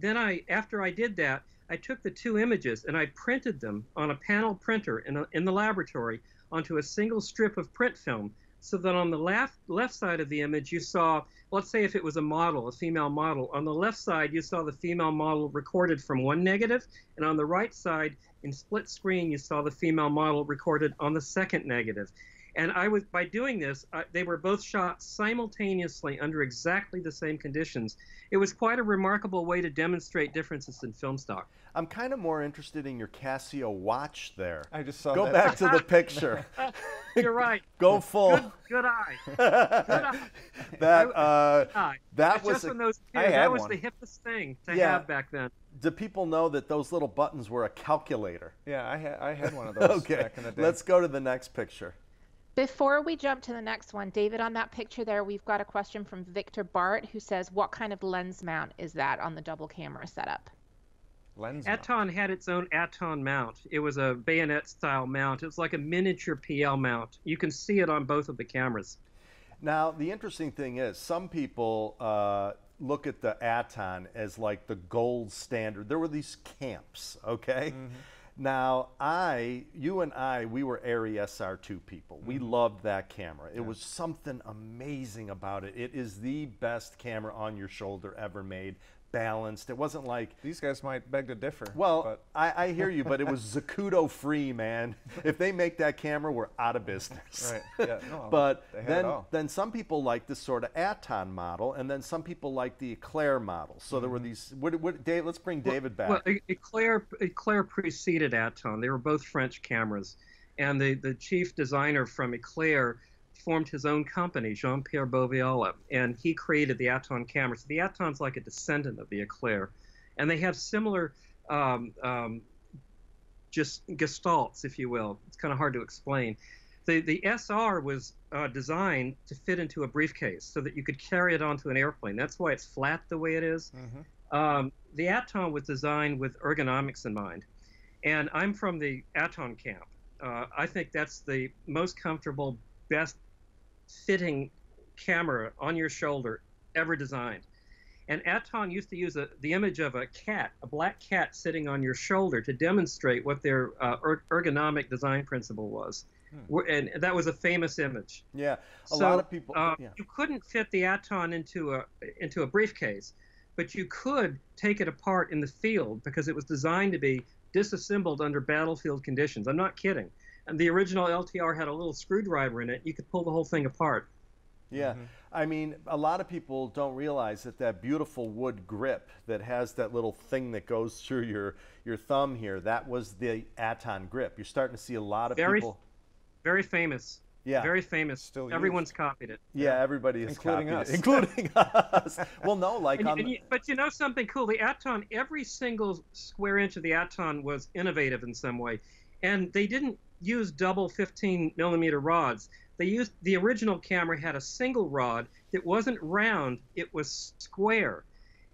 then I after I did that. I took the two images and I printed them on a panel printer in, a, in the laboratory onto a single strip of print film so that on the left, left side of the image you saw, let's say if it was a model, a female model, on the left side you saw the female model recorded from one negative and on the right side in split screen you saw the female model recorded on the second negative. And I was by doing this, I, they were both shot simultaneously under exactly the same conditions. It was quite a remarkable way to demonstrate differences in film stock. I'm kind of more interested in your Casio watch there. I just saw Go that. back to the picture. You're right. Go full. Good, good eye. Good eye. that uh, good eye. that it's was just a, when those kids, I that was one. the hippest thing to yeah. have back then. Do people know that those little buttons were a calculator? Yeah, I had I had one of those okay. back in the day. Let's go to the next picture. Before we jump to the next one, David, on that picture there, we've got a question from Victor Bart who says, what kind of lens mount is that on the double camera setup? lens Aton mount. Had its own Aton mount. It was a bayonet-style mount. It was like a miniature P L mount. You can see it on both of the cameras. Now, the interesting thing is some people uh, look at the Aton as like the gold standard. There were these camps, okay? Mm-hmm. Now, I, you and I, we were Arri S R two people. We mm-hmm. loved that camera. It yeah. was something amazing about it. It is the best camera on your shoulder ever made. Balanced. It wasn't like these guys might beg to differ. Well, I, I hear you, but it was Zacuto free, man. If they make that camera, we're out of business. Right. Yeah. No, but then, then some people like this sort of Aton model, and then some people like the Eclair model. So mm-hmm. there were these. What, what, Dave, let's bring well, David back. Well, Eclair, Eclair preceded Aton. They were both French cameras, and the the chief designer from Eclair formed his own company, Jean-Pierre Boviola, and he created the Aton camera. So the Aton's like a descendant of the Eclair, and they have similar um, um, just gestalts, if you will. It's kind of hard to explain. The, the S R was uh, designed to fit into a briefcase so that you could carry it onto an airplane. That's why it's flat the way it is. Mm-hmm. um, the Aton was designed with ergonomics in mind, and I'm from the Aton camp. Uh, I think that's the most comfortable, best fitting camera on your shoulder ever designed. And Aton used to use a, the image of a cat, a black cat sitting on your shoulder to demonstrate what their uh, er ergonomic design principle was. Hmm. And that was a famous image. Yeah, a so, lot of people. Uh, yeah. You couldn't fit the Aton into a, into a briefcase, but you could take it apart in the field because it was designed to be disassembled under battlefield conditions. I'm not kidding. And the original L T R had a little screwdriver in it. You could pull the whole thing apart. Yeah. Mm-hmm. I mean, a lot of people don't realize that that beautiful wood grip that has that little thing that goes through your, your thumb here, that was the Aton grip. You're starting to see a lot of very, people. Very famous. Yeah. Very famous. Still Everyone's used. copied it. Yeah, yeah. everybody is Including copied us. It. Including us. Well, no, like and, on and the... you, But you know something cool? The Aton, every single square inch of the Aton was innovative in some way. And they didn't use double fifteen millimeter rods. They used the original camera had a single rod that wasn't round, it was square.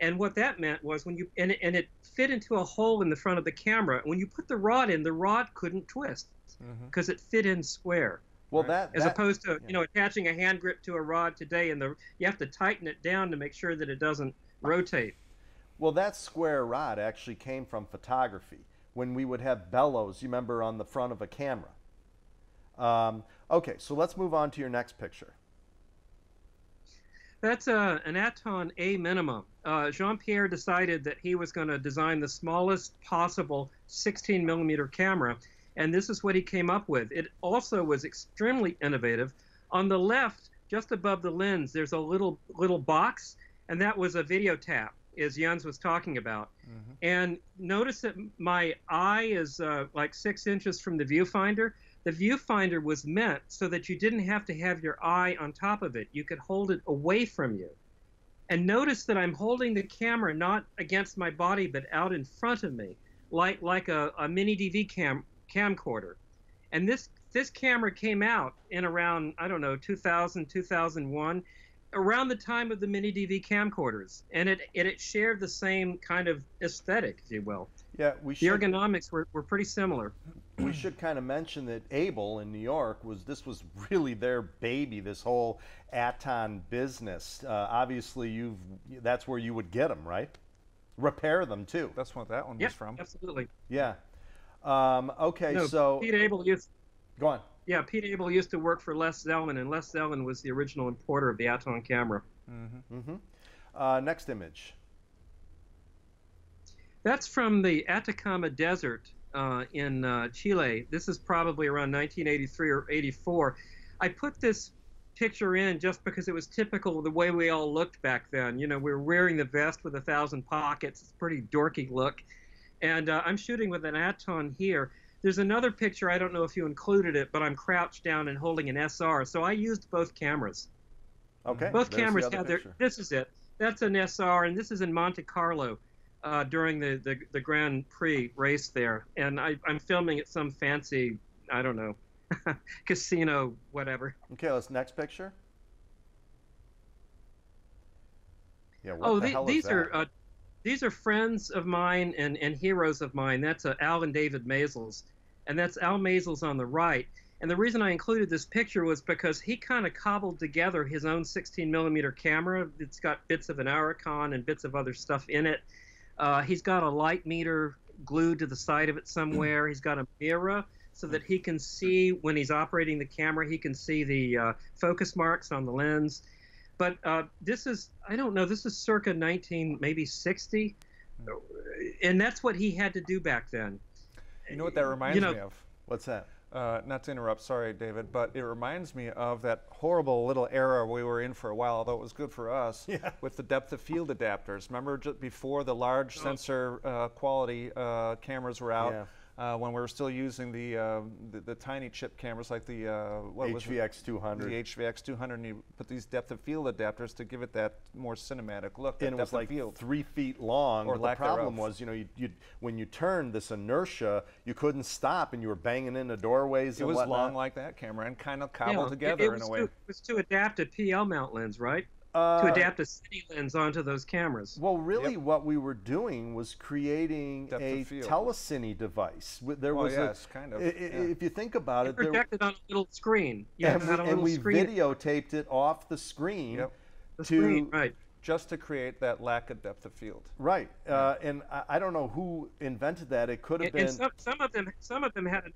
And what that meant was when you and it, and it fit into a hole in the front of the camera. When you put the rod in, the rod couldn't twist because mm-hmm. it fit in square. Well, right? that as that, opposed to yeah. you know attaching a hand grip to a rod today, and the you have to tighten it down to make sure that it doesn't rotate. Well, that square rod actually came from photography. When we would have bellows, you remember, on the front of a camera. Um, okay, so let's move on to your next picture. That's uh, an Aton A minimum. Uh, Jean-Pierre decided that he was going to design the smallest possible sixteen millimeter camera, and this is what he came up with. It also was extremely innovative. On the left, just above the lens, there's a little little box, and that was a video tap, as Jens was talking about. Mm-hmm. And notice that my eye is uh, like six inches from the viewfinder. The viewfinder was meant so that you didn't have to have your eye on top of it. You could hold it away from you. And notice that I'm holding the camera not against my body, but out in front of me, like like a, a mini D V cam camcorder. And this, this camera came out in around, I don't know, two thousand, two thousand one. Around the time of the mini D V camcorders, and it, it it shared the same kind of aesthetic, if you will. Yeah, we should, the ergonomics were, were pretty similar. We should kind of mention that Abel in New York was this was really their baby, this whole Aton business. Uh, obviously, you've that's where you would get them, right? Repair them too. That's what that one yep, was from. Absolutely. Yeah. Um, okay, no, so Pete Abel used. Go on. Yeah, Pete Abel used to work for Les Zellin, and Les Zellin was the original importer of the Aton camera. Mm-hmm. Mm-hmm. Uh, next image. That's from the Atacama Desert uh, in uh, Chile. This is probably around nineteen eighty-three or eighty-four. I put this picture in just because it was typical of the way we all looked back then. You know, we were wearing the vest with a thousand pockets. It's a pretty dorky look. And uh, I'm shooting with an Aton here. There's another picture, I don't know if you included it, but I'm crouched down and holding an S R, so I used both cameras. Okay. Both cameras had their, this is it. That's an S R, and this is in Monte Carlo uh, during the, the, the Grand Prix race there. And I, I'm filming at some fancy, I don't know, casino, whatever. Okay, let's next picture. Yeah, what the hell is that? Oh, these are... Uh, These are friends of mine and, and heroes of mine. That's uh, Al and David Mazels, and that's Al Mazels on the right. And the reason I included this picture was because he kind of cobbled together his own sixteen millimeter camera. It's got bits of an Aricon and bits of other stuff in it. Uh, he's got a light meter glued to the side of it somewhere. He's got a mirror so that he can see when he's operating the camera. He can see the uh, focus marks on the lens. But uh, this is, I don't know, this is circa nineteen, maybe sixty. And that's what he had to do back then. You know what that reminds you know, me of? What's that? Uh, not to interrupt, sorry, David, but it reminds me of that horrible little era we were in for a while, although it was good for us, yeah. with the depth of field adapters. Remember just before the large oh. sensor uh, quality uh, cameras were out, yeah. uh, when we were still using the, uh, the, the tiny chip cameras like the uh, what H V X two hundred. The H V X two hundred, and you put these depth of field adapters to give it that more cinematic look. And it was like field. three feet long. Or the problem was, you know, you'd, you'd, when you turned this inertia, you couldn't stop and you were banging into doors. It was whatnot. long like that camera and kind of cobbled yeah, together it, it in a way. To, it was to adapt a P L mount lens, right? Uh, to adapt a city lens onto those cameras. Well, really yep. what we were doing was creating depth a telecine device. There was oh, yes, a, kind of. It, yeah. If you think about it. it projected there, on a little screen. Yeah, and, and, a and we screen. videotaped it off the screen. Yep. The to, screen, right. Just to create that lack of depth of field. Right, yeah. uh, and I, I don't know who invented that. It could have been. And some, some, of them, some of them had a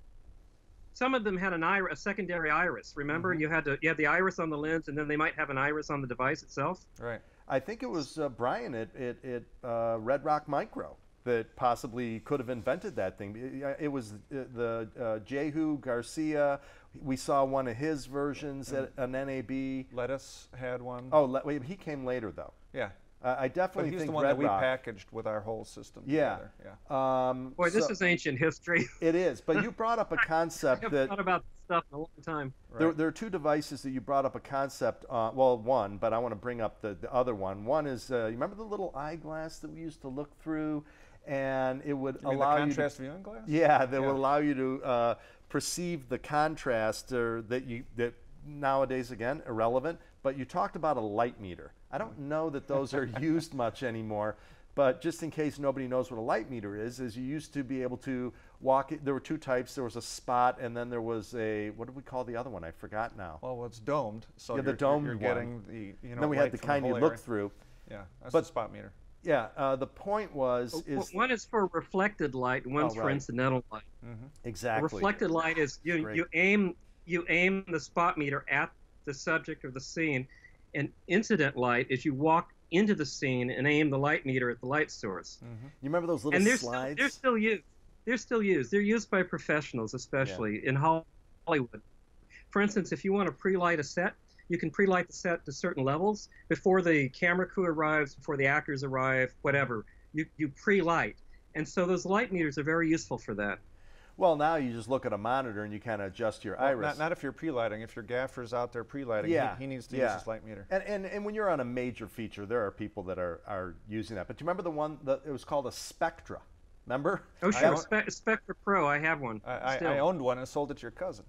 Some of them had an iris, a secondary iris. Remember, mm-hmm. you had to you had the iris on the lens, and then they might have an iris on the device itself. Right. I think it was uh, Brian at at, at uh, Red Rock Micro that possibly could have invented that thing. It, it was the, the uh, Jehu Garcia. We saw one of his versions mm-hmm. at an N A B. Lettuce had one. Oh, let, he came later though. Yeah. Uh, I definitely think the one Red that Rock. we packaged with our whole system. Yeah. Together. yeah. Um, Boy, this so is ancient history. It is. But you brought up a concept I haven't that thought about this stuff in a long time. There, right. there are two devices that you brought up a concept. Uh, well, one, but I want to bring up the, the other one. One is uh, you remember the little eyeglass that we used to look through, and it would you allow mean the contrast you to, viewing glass. Yeah, that yeah. would allow you to uh, perceive the contrast or that you that nowadays again irrelevant. But you talked about a light meter. I don't know that those are used much anymore, but just in case nobody knows what a light meter is, is you used to be able to walk, it, there were two types, there was a spot and then there was a, what did we call the other one? I forgot now. Well, it's domed, so yeah, the you're, domed you're getting one. the, you know, Then we light had the kind you look through. Yeah, that's but, the spot meter. Yeah, uh, the point was... Well, is one is for reflected light, and one's oh, right. for incidental light. Mm-hmm. Exactly. The reflected light is, you, you, aim, you aim the spot meter at the subject of the scene. And incident light is you walk into the scene and aim the light meter at the light source. Mm-hmm. You remember those little and they're slides? Still, they're still used. They're still used. They're used by professionals, especially yeah. in Hollywood. For instance, if you want to pre-light a set, you can pre-light the set to certain levels before the camera crew arrives, before the actors arrive, whatever. You, you pre-light. And so those light meters are very useful for that. Well, now you just look at a monitor and you kind of adjust your well, iris. Not, not if you're pre-lighting. If your gaffer's out there pre-lighting, yeah. he, he needs to yeah. use his light meter. And, and and when you're on a major feature, there are people that are, are using that. But do you remember the one, that it was called a Spectra? Remember? Oh, sure. Spe Spectra Pro. I have one. I, I, I owned one and sold it to your cousin.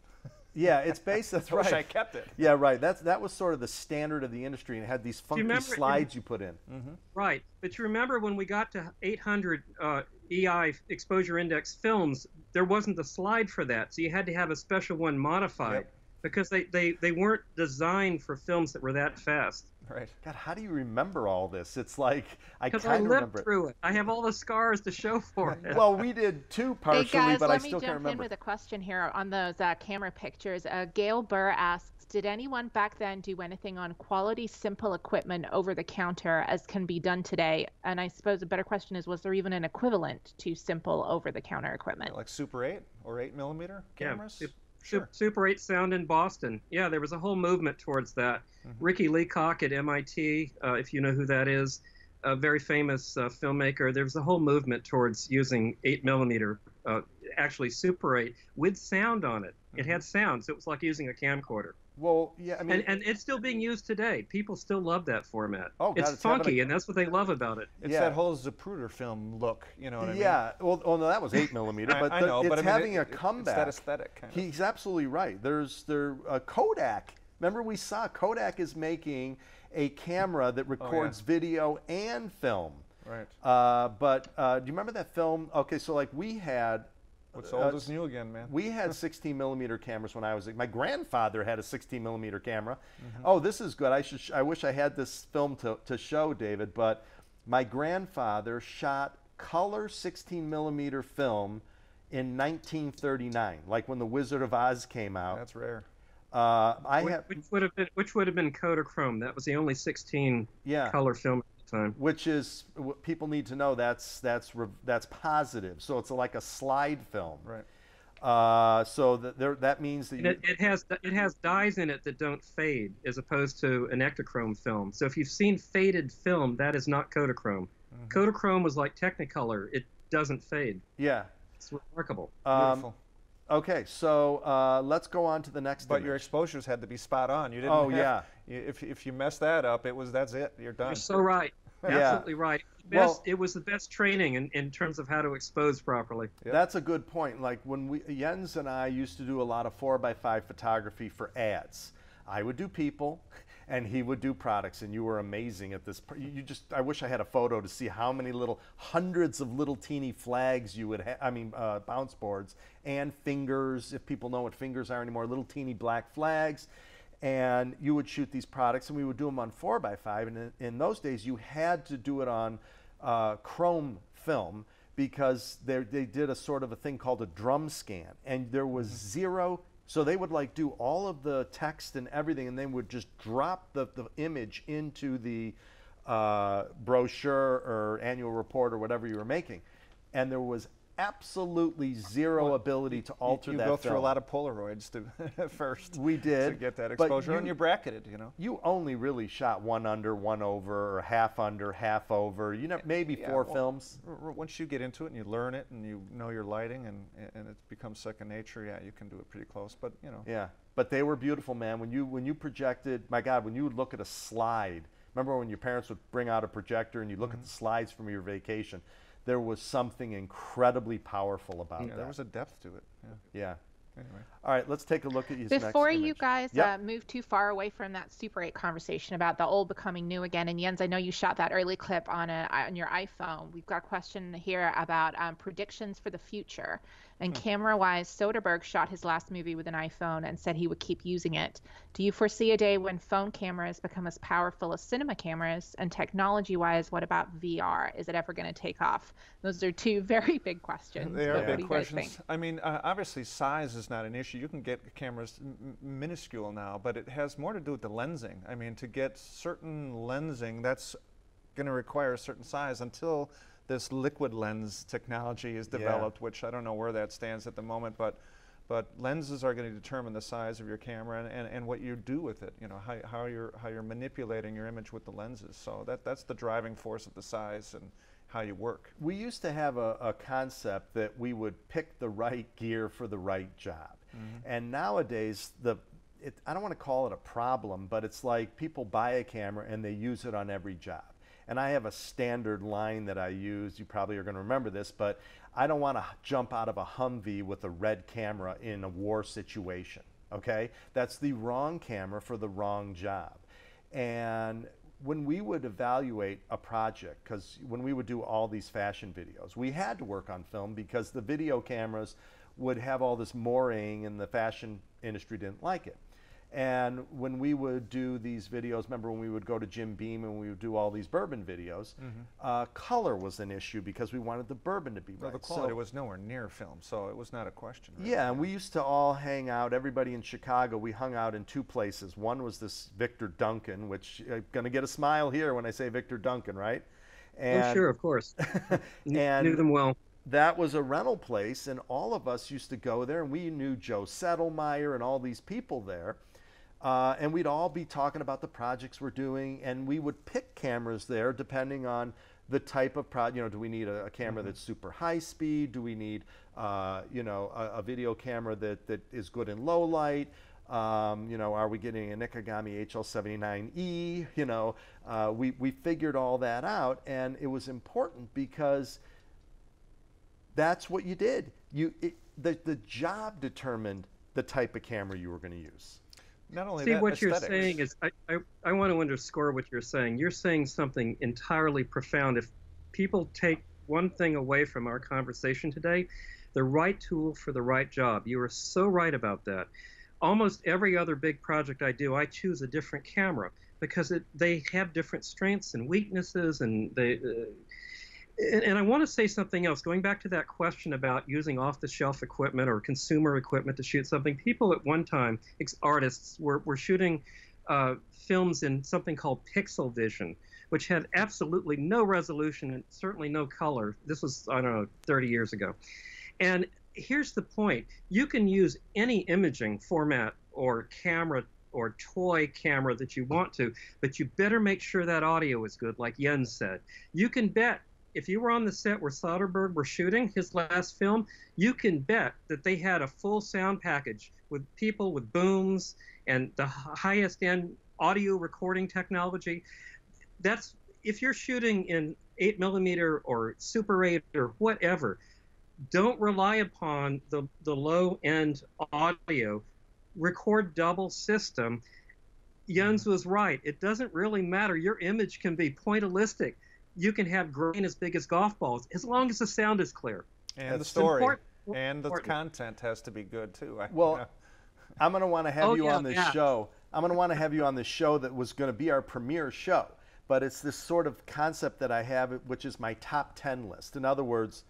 Yeah, it's based. That's right. I wish I kept it. Yeah, right. That's that was sort of the standard of the industry, and it had these funky you slides it, you put in. Mm-hmm. Right, but you remember when we got to eight hundred uh, E I exposure index films, there wasn't a slide for that, so you had to have a special one modified yep. because they, they they weren't designed for films that were that fast. Right. God, how do you remember all this? It's like I kind of remember. Because I lived through it. I have all the scars to show for it. Well, we did too partially, hey guys, but I still can't remember. Let me jump in with a question here on those uh, camera pictures. Uh, Gail Burr asks, did anyone back then do anything on quality, simple equipment over the counter as can be done today? And I suppose a better question is, was there even an equivalent to simple over the counter equipment? Yeah, like Super eight or eight millimeter cameras? Yeah. Sure. Super eight sound in Boston. Yeah, there was a whole movement towards that. Mm-hmm. Ricky Leacock at M I T, uh, if you know who that is, a very famous uh, filmmaker, there was a whole movement towards using eight millimeter, uh, actually Super eight, with sound on it. Mm-hmm. It had sound, so it was like using a camcorder. Well, yeah, I mean... And, and it's still being used today. People still love that format. Oh, God, it's, it's funky, a, and that's what they love about it. It's yeah. that whole Zapruder film look, you know what I mean? Yeah, well, well no, that was eight millimeter, but I, I know, the, it's but I mean, having it, a comeback. It's that aesthetic, kind of. He's absolutely right. There's there, uh, Kodak. Remember we saw Kodak is making a camera that records oh, yeah. video and film. Right. Uh, but uh, do you remember that film? Okay, so like we had. What's old uh, is new again, man. We had sixteen millimeter cameras when I was. My grandfather had a sixteen millimeter camera. Mm-hmm. Oh, this is good. I should. Sh I wish I had this film to to show David, but my grandfather shot color sixteen millimeter film in nineteen thirty-nine, like when The Wizard of Oz came out. That's rare. Uh, I which, have, which would have been which would have been Kodachrome. That was the only sixteen yeah, color film at the time. Which is what people need to know. That's that's that's positive. So it's like a slide film. Right. Uh, so that there that means that you, it, it has it has dyes in it that don't fade, as opposed to an ectochrome film. So if you've seen faded film, that is not Kodachrome. Mm-hmm. Kodachrome was like Technicolor. It doesn't fade. Yeah. It's remarkable. Um, okay, so uh, let's go on to the next. But image. Your exposures had to be spot on. You didn't. Oh have, yeah. You, if if you mess that up, it was that's it. You're done. You're so right. You're yeah. Absolutely right. Best, well, it was the best training in in terms of how to expose properly. Yep. That's a good point. Like when we Jens and I used to do a lot of four by five photography for ads. I would do people, and he would do products, and you were amazing at this. You just, I wish I had a photo to see how many little, hundreds of little teeny flags you would have, I mean, uh, bounce boards, and fingers, if people know what fingers are anymore, little teeny black flags, and you would shoot these products, and we would do them on four by five, and in, in those days, you had to do it on uh, chrome film, because they, they did a sort of a thing called a drum scan, and there was zero. So they would like do all of the text and everything, and then would just drop the, the image into the uh, brochure or annual report or whatever you were making. And there was absolutely zero well, ability to alter you, you that You go film. Through a lot of Polaroids to, first. We did. To get that exposure, you, and you're bracketed, you know. You only really shot one under, one over, or half under, half over, you know, maybe yeah, four well, films. Once you get into it and you learn it and you know your lighting and, and it becomes second nature, yeah, you can do it pretty close, but, you know. Yeah, but they were beautiful, man. When you, when you projected, my God, when you would look at a slide, remember when your parents would bring out a projector and you look mm-hmm. at the slides from your vacation, there was something incredibly powerful about yeah, that. There was a depth to it. Yeah. yeah. Anyway. All right, let's take a look at his next image. Before you guys yep. uh, move too far away from that Super eight conversation about the old becoming new again, and Jens, I know you shot that early clip on, a, on your iPhone. We've got a question here about um, predictions for the future. And hmm. camera-wise, Soderbergh shot his last movie with an iPhone and said he would keep using it. Do you foresee a day when phone cameras become as powerful as cinema cameras? And technology-wise, what about V R? Is it ever going to take off? Those are two very big questions. They are big questions. I mean, uh, obviously, size is not an issue. You can get cameras m minuscule now, but it has more to do with the lensing. I mean, to get certain lensing, that's going to require a certain size until this liquid lens technology is developed, yeah. which I don't know where that stands at the moment, but but lenses are going to determine the size of your camera and, and, and what you do with it, you know, how, how you're how you're manipulating your image with the lenses. So that that's the driving force of the size and how you work. We used to have a, a concept that we would pick the right gear for the right job. Mm-hmm. And nowadays, the it, I don't want to call it a problem, but it's like people buy a camera and they use it on every job. And I have a standard line that I use. You probably are going to remember this, but I don't want to jump out of a Humvee with a red camera in a war situation, okay? That's the wrong camera for the wrong job. And when we would evaluate a project, because when we would do all these fashion videos, we had to work on film because the video cameras would have all this mooring and the fashion industry didn't like it. And when we would do these videos, remember when we would go to Jim Beam and we would do all these bourbon videos, mm-hmm. uh, color was an issue because we wanted the bourbon to be right. Well, the quality so, was nowhere near film, so it was not a question. Really. Yeah, and we used to all hang out, everybody in Chicago, we hung out in two places. One was this Victor Duncan, which I'm going to get a smile here when I say Victor Duncan, right? And, oh, sure, of course. and Knew them well. That was a rental place, and all of us used to go there, and we knew Joe Settlemyer and all these people there. Uh, and we'd all be talking about the projects we're doing, and we would pick cameras there depending on the type of project. You know, do we need a, a camera mm-hmm. that's super high speed? Do we need, uh, you know, a, a video camera that, that is good in low light? Um, you know, are we getting a Nikogami H L seventy-nine E? You know, uh, we, we figured all that out, and it was important because that's what you did. You, it, the, the job determined the type of camera you were going to use. Not only See, that, what aesthetics. You're saying is, I, I, I want to underscore what you're saying. You're saying something entirely profound if people take one thing away from our conversation today, the right tool for the right job. You are so right about that. Almost every other big project I do, I choose a different camera because it, they have different strengths and weaknesses. And, they, uh, and, and I want to say something else. Going back to that question about using off-the-shelf equipment or consumer equipment to shoot something, people at one time, artists, were, were shooting uh, films in something called pixel vision, which had absolutely no resolution and certainly no color. This was, I don't know, thirty years ago. And here's the point. You can use any imaging format or camera or toy camera that you want to, but you better make sure that audio is good, like Jens said. You can bet, if you were on the set where Soderbergh were shooting his last film, you can bet that they had a full sound package with people with booms and the highest end audio recording technology. That's, if you're shooting in eight millimeter or Super eight or whatever, don't rely upon the, the low-end audio. Record double system. Jens was right. It doesn't really matter. Your image can be pointillistic. You can have grain as big as golf balls, as long as the sound is clear. And That's the story. Important. And the content has to be good, too. I, well, yeah. I'm going to want to have oh, you yeah, on this yeah. show. I'm going to want to have you on this show that was going to be our premiere show. But it's this sort of concept that I have, which is my top ten list. In other words,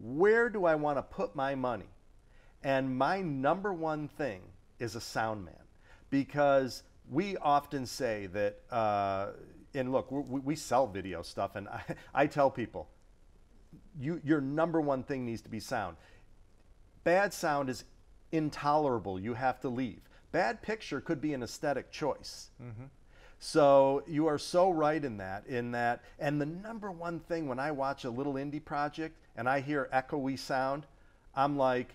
where do I want to put my money? And my number one thing is a sound man, because we often say that, uh, and look, we, we sell video stuff, and I, I tell people, you, your number one thing needs to be sound. Bad sound is intolerable. You have to leave. Bad picture could be an aesthetic choice. Mm-hmm. So you are so right in that, in that, and the number one thing when I watch a little indie project and I hear echoey sound, I'm like,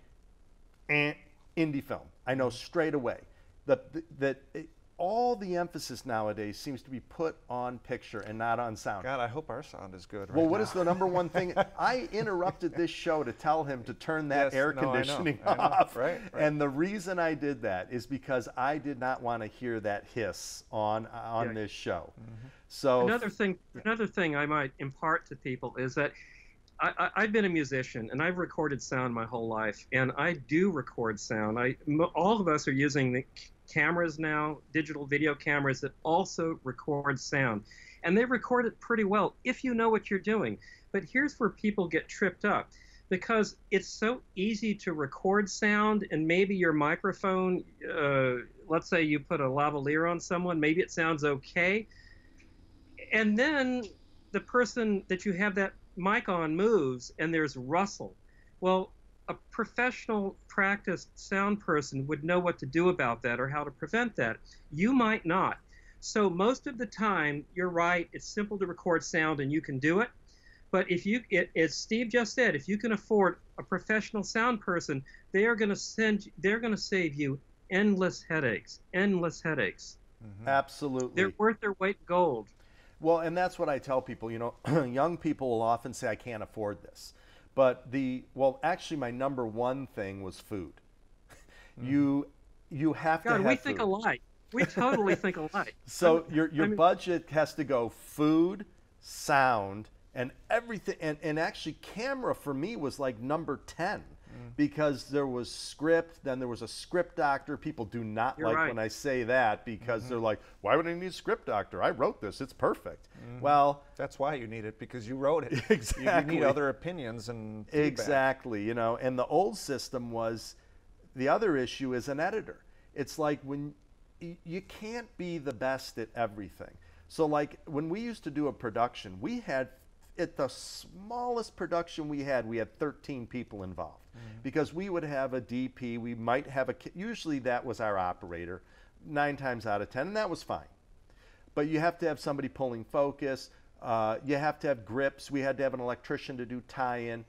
eh, indie film. I know straight away that, that it, all the emphasis nowadays seems to be put on picture and not on sound. God, I hope our sound is good right Well, what now. is the number one thing? I interrupted this show to tell him to turn that yes, air no, conditioning I know. off. I know. Right, right. And the reason I did that is because I did not want to hear that hiss on, on yeah. this show. Mm-hmm. So another thing, another thing I might impart to people is that I, I've been a musician, and I've recorded sound my whole life, and I do record sound. I, all of us are using the cameras now, digital video cameras that also record sound, and they record it pretty well if you know what you're doing. But here's where people get tripped up, because it's so easy to record sound, and maybe your microphone, uh, let's say you put a lavalier on someone, maybe it sounds okay, and then the person that you have that mic on moves and there's rustle. Well, a professional practiced sound person would know what to do about that or how to prevent that. You might not. So most of the time, you're right, it's simple to record sound and you can do it. But if you, it, as Steve just said, if you can afford a professional sound person, they are going to send, they're going to save you endless headaches, endless headaches. Mm-hmm. Absolutely. They're worth their weight in gold. Well, and that's what I tell people, you know, young people will often say, I can't afford this. But the, well, actually my number one thing was food. Mm-hmm. You, you have God, to have we food. think alike. We totally think alike. So I'm, your, your I mean, budget has to go food, sound, and everything. And, and actually camera for me was like number ten. Mm. Because there was script, then there was a script doctor. People do not You're like right. when I say that, because mm-hmm. they're like, why would I need a script doctor? I wrote this. It's perfect. Mm-hmm. Well, that's why you need it, because you wrote it. Exactly. You need other opinions and feedback. Exactly. You know, and the old system was, the other issue is an editor. It's like when you can't be the best at everything. So like when we used to do a production, we had at the smallest production we had, we had thirteen people involved. Mm-hmm. Because we would have a D P, we might have a, usually that was our operator, nine times out of ten, and that was fine. But you have to have somebody pulling focus, uh, you have to have grips, we had to have an electrician to do tie-in.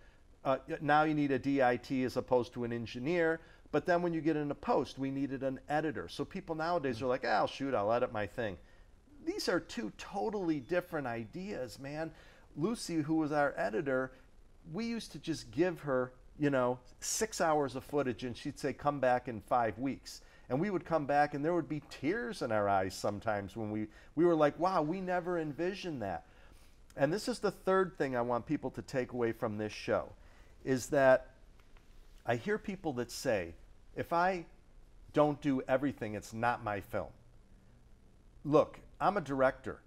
Uh, now you need a D I T as opposed to an engineer, but then when you get into post, we needed an editor. So people nowadays mm-hmm. are like, oh, shoot, I'll edit my thing. These are two totally different ideas, man. Lucy, who was our editor, we used to just give her, you know, six hours of footage and she'd say, come back in five weeks. And we would come back and there would be tears in our eyes sometimes when we, we were like, wow, we never envisioned that. and this is the third thing I want people to take away from this show, is that I hear people that say, if I don't do everything, it's not my film. Look, I'm a director.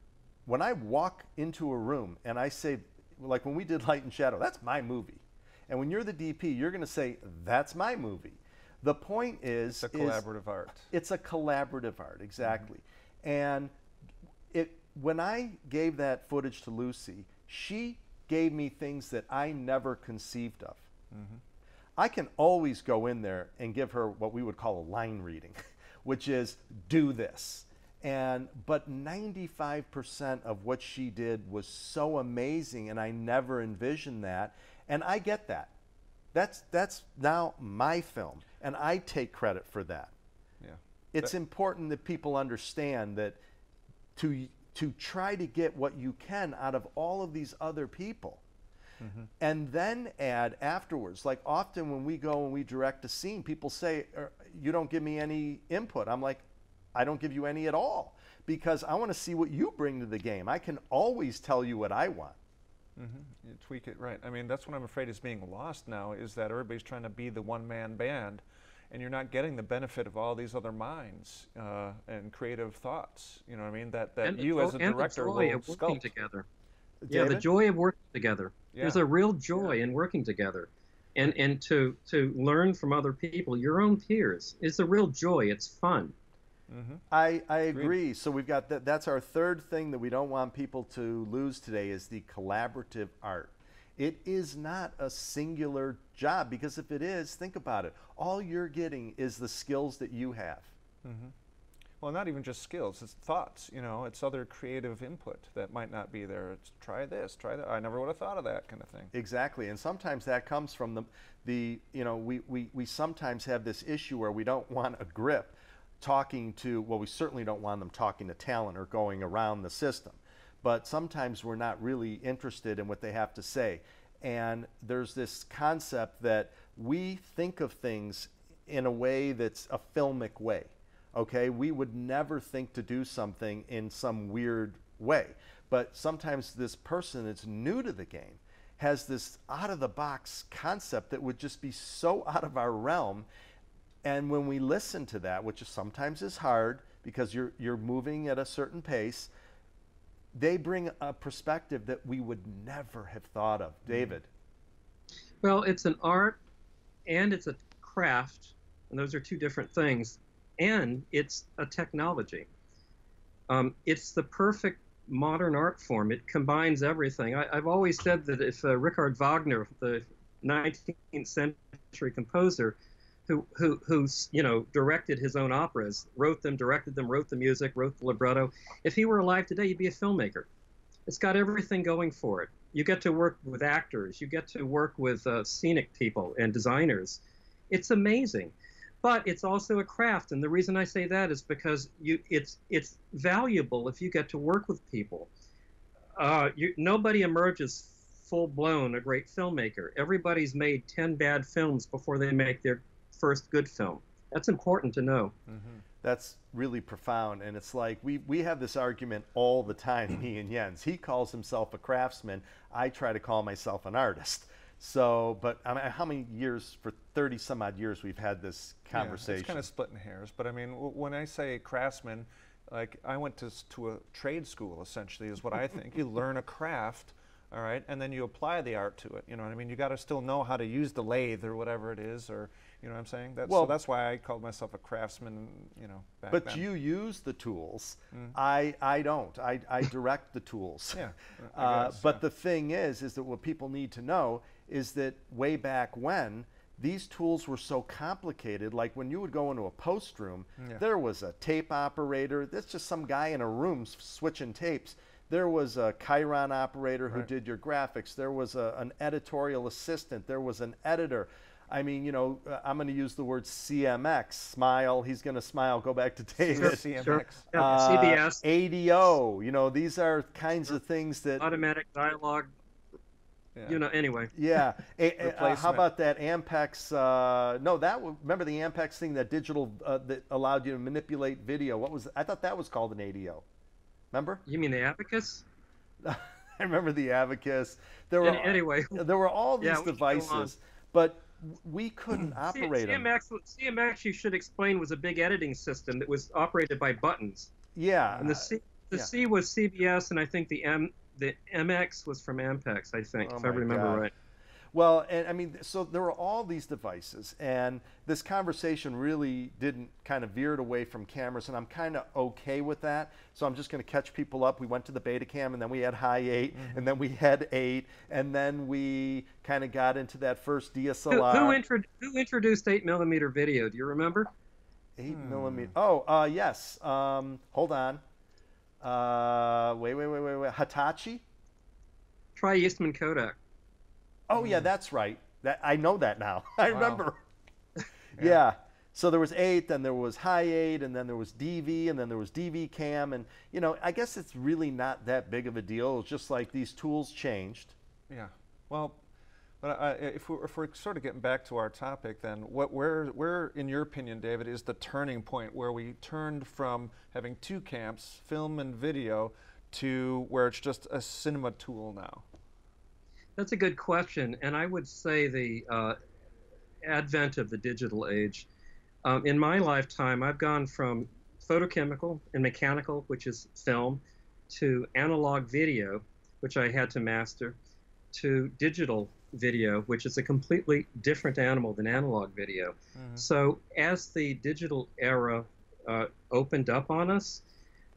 When I walk into a room and I say, like when we did Light and Shadow, that's my movie. And when you're the D P, you're going to say, that's my movie. The point is... It's a collaborative is, art. It's a collaborative art, exactly. Mm-hmm. And it when I gave that footage to Lucy, she gave me things that I never conceived of. Mm-hmm. I can always go in there and give her what we would call a line reading, which is, do this. And but ninety-five percent of what she did was so amazing, and I never envisioned that. And I get that. That's, that's now my film, and I take credit for that. Yeah. It's that, important that people understand that to, to try to get what you can out of all of these other people, mm-hmm. and then add afterwards. Like often when we go and we direct a scene, people say, you don't give me any input. I'm like, I don't give you any at all, because I want to see what you bring to the game. I can always tell you what I want. Mm-hmm. You tweak it, right. I mean, that's what I'm afraid is being lost now, is that everybody's trying to be the one-man band, and you're not getting the benefit of all these other minds uh, and creative thoughts. You know what I mean? That, that and you as a director will sculpt. And the joy of working together. David? Yeah, the joy of working together. Yeah. There's a real joy yeah. in working together. And, and to, to learn from other people, your own peers, is a real joy. It's fun. Mm-hmm. I, I agree. agree. So we've got that. That's our third thing that we don't want people to lose today, is the collaborative art. It is not a singular job, because if it is, think about it. All you're getting is the skills that you have. Mm-hmm. Well, not even just skills, it's thoughts, you know, it's other creative input that might not be there. It's try this, try that. I never would have thought of that kind of thing. Exactly. And sometimes that comes from the, the you know, we, we, we sometimes have this issue where we don't want a grip talking to, well, we certainly don't want them talking to talent or going around the system, but sometimes we're not really interested in what they have to say. And there's this concept that we think of things in a way that's a filmic way, okay? We would never think to do something in some weird way, but sometimes this person that's new to the game has this out-of-the-box concept that would just be so out of our realm. And when we listen to that, which is sometimes is hard because you're, you're moving at a certain pace, they bring a perspective that we would never have thought of. David? Well, it's an art and it's a craft, and those are two different things, and it's a technology. Um, it's the perfect modern art form. It combines everything. I, I've always said that if uh, Richard Wagner, the nineteenth century composer, Who, who, who's, you know, directed his own operas, wrote them, directed them, wrote the music, wrote the libretto. If he were alive today, he'd be a filmmaker. It's got everything going for it. You get to work with actors. You get to work with uh, scenic people and designers. It's amazing. But it's also a craft, and the reason I say that is because you, it's, it's valuable if you get to work with people. Uh, you, nobody emerges full-blown a great filmmaker. Everybody's made ten bad films before they make their first good film. That's important to know. Mm-hmm. That's really profound, and it's like we we have this argument all the time, me and Jens. He calls himself a craftsman. I try to call myself an artist. So, but I mean, how many years, for thirty some odd years, we've had this conversation. Yeah, it's kind of splitting hairs, but I mean, w when I say craftsman, like I went to, to a trade school, essentially, is what I think. You learn a craft. All right, and then you apply the art to it. You know what I mean? You got to still know how to use the lathe or whatever it is, or you know what I'm saying? That's, well, so that's why I called myself a craftsman. You know, back but then. You use the tools. Mm-hmm. I I don't. I I direct the tools. Yeah. Uh, guess, but yeah. the thing is, is that what people need to know is that way back when, these tools were so complicated, like when you would go into a post room, yeah. there was a tape operator. That's just some guy in a room switching tapes. There was a Chiron operator who right. did your graphics. There was a, an editorial assistant. There was an editor. I mean, you know, uh, I'm going to use the word C M X. Smile. He's going to smile. Go back to David. Sure, sure. Uh, C B S. A D O. You know, these are kinds sure. of things that... Automatic dialogue. Yeah. You know, anyway. Yeah. a, uh, how about that Ampex? Uh, no, that w remember the Ampex thing, that digital uh, that allowed you to manipulate video? What was? I thought that was called an A D O. Remember? You mean the Abacus? I remember the Abacus. There were anyway. There were all these yeah, devices, but we couldn't operate them. C M X, you should explain, was a big editing system that was operated by buttons. Yeah. And the C, the yeah. C was C B S, and I think the M, the M X was from Ampex, I think, oh if I remember God. right. Well, and I mean, so there were all these devices, and this conversation really didn't kind of veer it away from cameras, and I'm kind of okay with that. So I'm just going to catch people up. We went to the Betacam, and then we had High eight, mm-hmm. and then we had eight, and then we kind of got into that first D S L R. Who, who, intro who introduced eight millimeter video? Do you remember? eight millimeter. Hmm. Oh, uh, yes. Um, hold on. Uh, wait, wait, wait, wait, wait. Hitachi? Try Eastman Kodak. Oh yeah, that's right. That I know that now. I wow. remember. yeah. yeah. So there was eight, then there was High eight, and then there was D V, and then there was D V Cam, and you know, I guess it's really not that big of a deal. It's just like these tools changed. Yeah. Well, but uh, if we're, if we're sort of getting back to our topic, then what where where in your opinion, David, is the turning point where we turned from having two camps, film and video, to where it's just a cinema tool now? That's a good question, and I would say the uh, advent of the digital age. Um, in my lifetime, I've gone from photochemical and mechanical, which is film, to analog video, which I had to master, to digital video, which is a completely different animal than analog video. Mm-hmm. So as the digital era uh, opened up on us,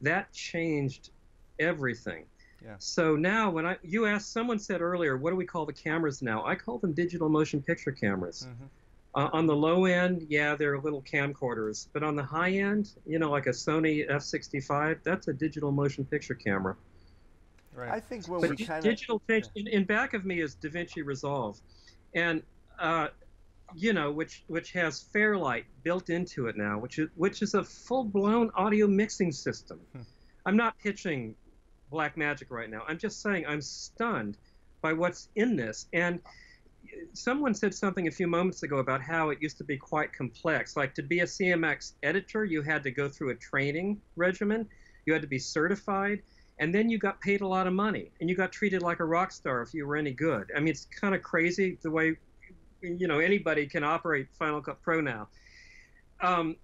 that changed everything. Yeah. So now when I, you asked, someone said earlier, what do we call the cameras now? I call them digital motion picture cameras. Mm-hmm. Uh, on the low end, yeah, they're little camcorders. But on the high end, you know, like a Sony F sixty-five, that's a digital motion picture camera. Right. I think what we kind of... Digital picture, in, in back of me is DaVinci Resolve. And, uh, you know, which, which has Fairlight built into it now, which is, which is a full-blown audio mixing system. Hmm. I'm not pitching Black Magic right now. I'm just saying I'm stunned by what's in this. And someone said something a few moments ago about how it used to be quite complex. Like to be a C M X editor, you had to go through a training regimen. You had to be certified. And then you got paid a lot of money. And you got treated like a rock star if you were any good. I mean, it's kind of crazy the way, you know, anybody can operate Final Cut Pro now. Um,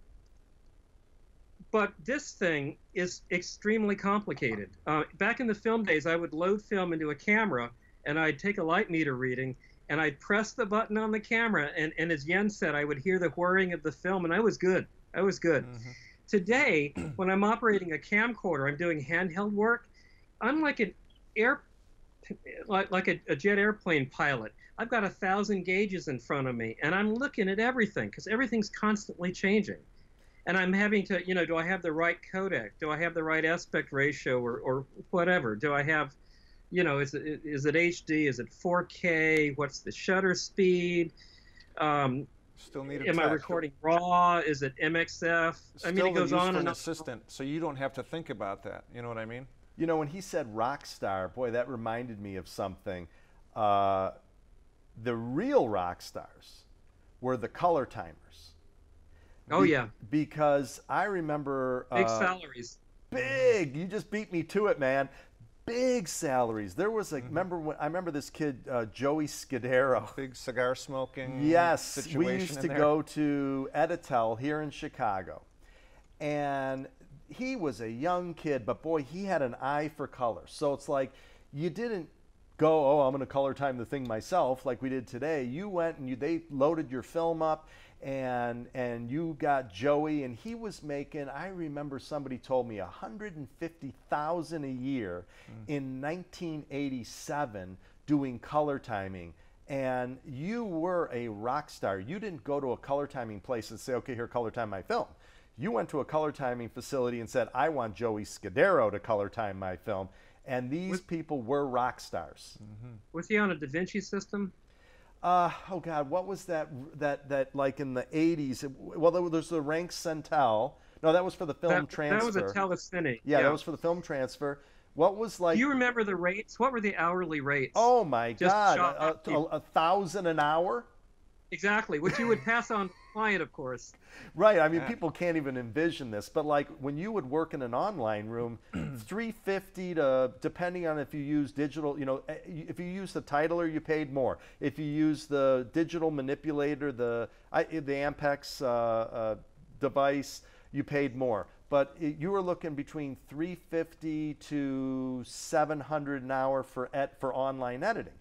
But this thing is extremely complicated. Uh, back in the film days, I would load film into a camera, and I'd take a light meter reading, and I'd press the button on the camera, and, and as Jens said, I would hear the whirring of the film, and I was good. I was good. Mm-hmm. Today, when I'm operating a camcorder, I'm doing handheld work. I'm like an air, like, like a, a jet airplane pilot. I've got a thousand gauges in front of me, and I'm looking at everything, because everything's constantly changing. And I'm having to, you know, do I have the right codec? Do I have the right aspect ratio or, or whatever? Do I have, you know, is it, is it H D? Is it four K? What's the shutter speed? Um, Still need a Am I recording RAW? Is it M X F? Still I mean, it goes on and on. Assistant, so you don't have to think about that. You know what I mean? You know, when he said rock star, boy, that reminded me of something. Uh, the real rock stars were the color timers. Be oh yeah, because I remember big uh, salaries. Big, you just beat me to it, man. Big salaries. There was a mm-hmm. remember when I remember this kid uh, Joey Scudero. Big cigar smoking. Yes, situation we used in to there. go to Editel here in Chicago, and he was a young kid, but boy, he had an eye for color. So it's like you didn't go, oh, I'm going to color time the thing myself like we did today. You went and you they loaded your film up. And and you got Joey, and he was making, I remember somebody told me, one hundred fifty thousand dollars a year mm. in nineteen eighty-seven doing color timing. And you were a rock star. You didn't go to a color timing place and say, okay, here, color time my film. You went to a color timing facility and said, I want Joey Scudero to color time my film. And these was, people were rock stars. Mm-hmm. Was he on a DaVinci system? Uh, oh God, what was that, that, that like in the eighties? Well, there was the Rank Centel. No, that was for the film that, transfer. That was a telecine. Yeah, yeah, that was for the film transfer. What was like... Do you remember the rates? What were the hourly rates? Oh my Just God, a, a, a thousand an hour? Exactly, which you would pass on client, of course. Right. I mean, yeah. people can't even envision this. But like when you would work in an online room, three fifty to, depending on if you use digital, you know, if you use the titler, you paid more. If you use the digital manipulator, the I, the Ampex uh, uh, device, you paid more. But it, you were looking between three fifty to seven hundred an hour for et, for online editing.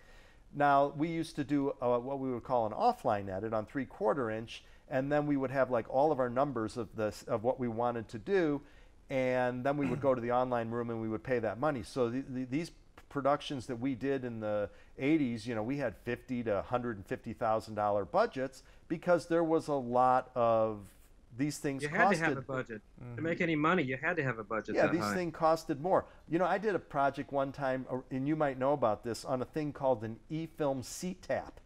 Now, we used to do uh, what we would call an offline edit on three quarter inch, and then we would have like all of our numbers of this, of what we wanted to do, and then we would go to the online room and we would pay that money. So the, the, these productions that we did in the eighties, you know, we had fifty to a hundred fifty thousand dollar budgets because there was a lot of these things. You had costed, to have a budget. Mm-hmm. To make any money, you had to have a budget. Yeah, these things costed more. You know, I did a project one time, and you might know about this, on a thing called an e-film C tap.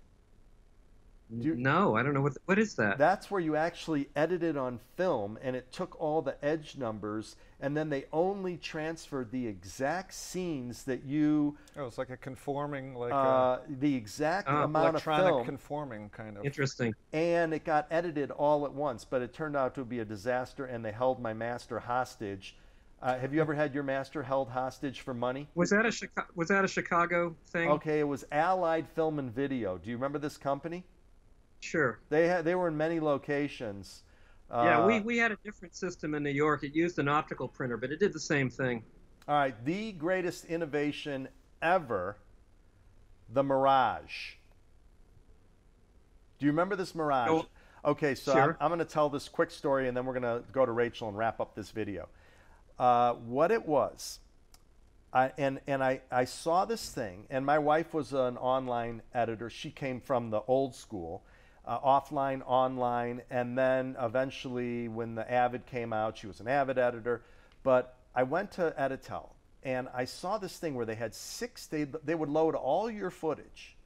You, no, I don't know. What, what is that? That's where you actually edited on film, and it took all the edge numbers, and then they only transferred the exact scenes that you... Oh, it's like a conforming, like... Uh, a, the exact uh, amount of film. Electronic conforming, kind of. Interesting. And it got edited all at once, but it turned out to be a disaster, and they held my master hostage. Uh, have you ever had your master held hostage for money? Was that, a Chica was that a Chicago thing? Okay, it was Allied Film and Video. Do you remember this company? Sure. They had, they were in many locations. Uh, yeah, we, we had a different system in New York. It used an optical printer, but it did the same thing. All right, the greatest innovation ever, the Mirage. Do you remember this Mirage? Oh, okay, so sure. I'm, I'm going to tell this quick story, and then we're going to go to Rachel and wrap up this video. Uh, what it was, I, and, and I, I saw this thing, and my wife was an online editor. She came from the old school. Uh, offline, online, and then eventually when the Avid came out, she was an Avid editor. But I went to Editel, and I saw this thing where they had six, they, they would load all your footage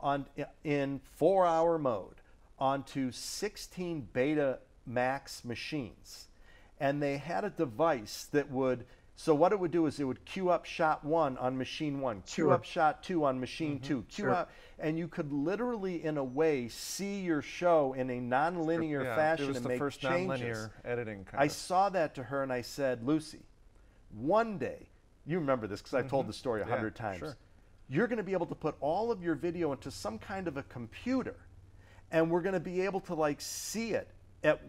on in four hour mode onto sixteen Betamax machines. And they had a device that would, so what it would do is it would queue up shot one on machine one, queue sure. up shot two on machine mm-hmm. two, queue sure. up, and you could literally, in a way, see your show in a nonlinear yeah, fashion it was and the make first changes. Nonlinear editing. Kind I of. saw that to her and I said, Lucy, one day, you remember this because I've mm-hmm. told the story a hundred yeah, times. Sure. You're going to be able to put all of your video into some kind of a computer, and we're going to be able to like see it at,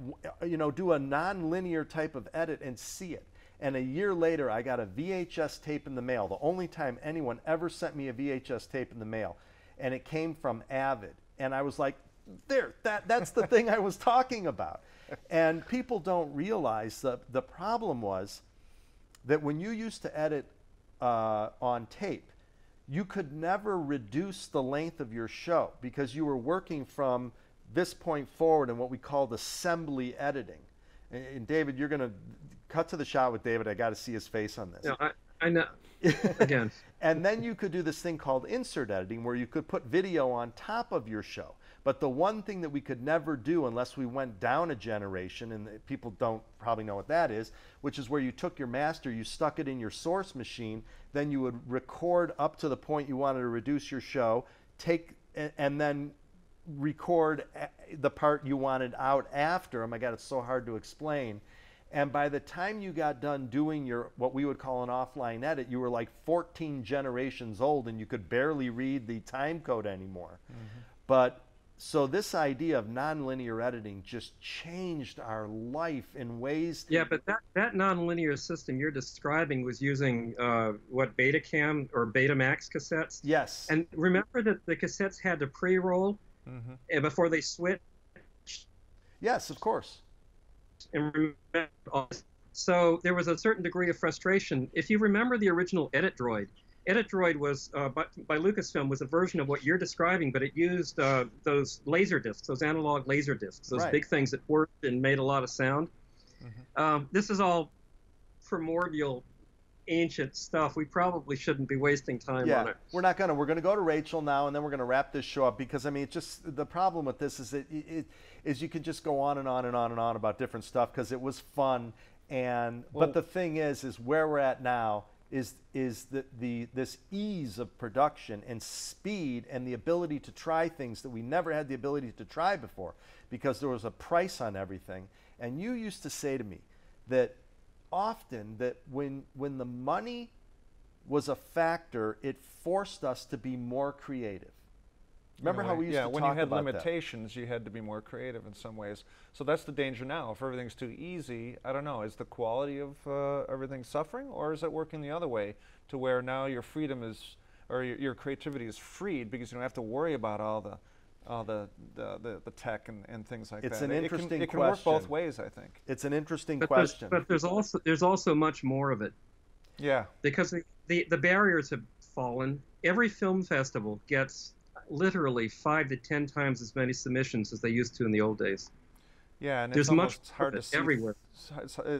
you know, do a nonlinear type of edit and see it. And a year later, I got a V H S tape in the mail, the only time anyone ever sent me a V H S tape in the mail. And it came from Avid. And I was like, there, that, that's the thing I was talking about. And people don't realize that the problem was that when you used to edit uh, on tape, you could never reduce the length of your show because you were working from this point forward in what we called assembly editing. And, and David, you're going to... Cut to the shot with David. I got to see his face on this. No, I, I know. Again. And then you could do this thing called insert editing where you could put video on top of your show. But the one thing that we could never do unless we went down a generation, and people don't probably know what that is, which is where you took your master, you stuck it in your source machine, then you would record up to the point you wanted to reduce your show, take and then record the part you wanted out after. Oh my God, it's so hard to explain. And by the time you got done doing your, what we would call an offline edit, you were like fourteen generations old and you could barely read the time code anymore. Mm-hmm. But so this idea of nonlinear editing just changed our life in ways. Yeah, but that, that nonlinear system you're describing was using uh, what, Betacam or Betamax cassettes? Yes. And remember that the cassettes had to pre-roll mm-hmm. before they switched? Yes, of course. And so there was a certain degree of frustration. If you remember the original Edit Droid, Edit Droid was uh, by, by Lucasfilm was a version of what you're describing, but it used uh, those laser discs, those analog laser discs, those right. big things that worked and made a lot of sound. Mm-hmm. Um, this is all primordial, ancient stuff. We probably shouldn't be wasting time yeah, on it. We're not gonna. We're gonna go to Rachel now, and then we're gonna wrap this show up because I mean, it's just the problem with this is that it. it is you can just go on and on and on and on about different stuff because it was fun and well, but the thing is is where we're at now is is the, the this ease of production and speed and the ability to try things that we never had the ability to try before, because there was a price on everything. And you used to say to me that often that when when the money was a factor, it forced us to be more creative. Remember how we used yeah, to talk about that? Yeah, when you had limitations, that. you had to be more creative in some ways. So that's the danger now. If everything's too easy, I don't know, is the quality of uh, everything suffering, or is it working the other way to where now your freedom is, or your, your creativity is freed because you don't have to worry about all the all the, the, the, the tech and, and things like it's that. It's an it interesting can, it can question. work both ways, I think. It's an interesting but question. There's, but there's also, there's also much more of it. Yeah. Because the, the, the barriers have fallen. Every film festival gets literally five to ten times as many submissions as they used to in the old days. Yeah, and There's it's almost much hard to see everywhere.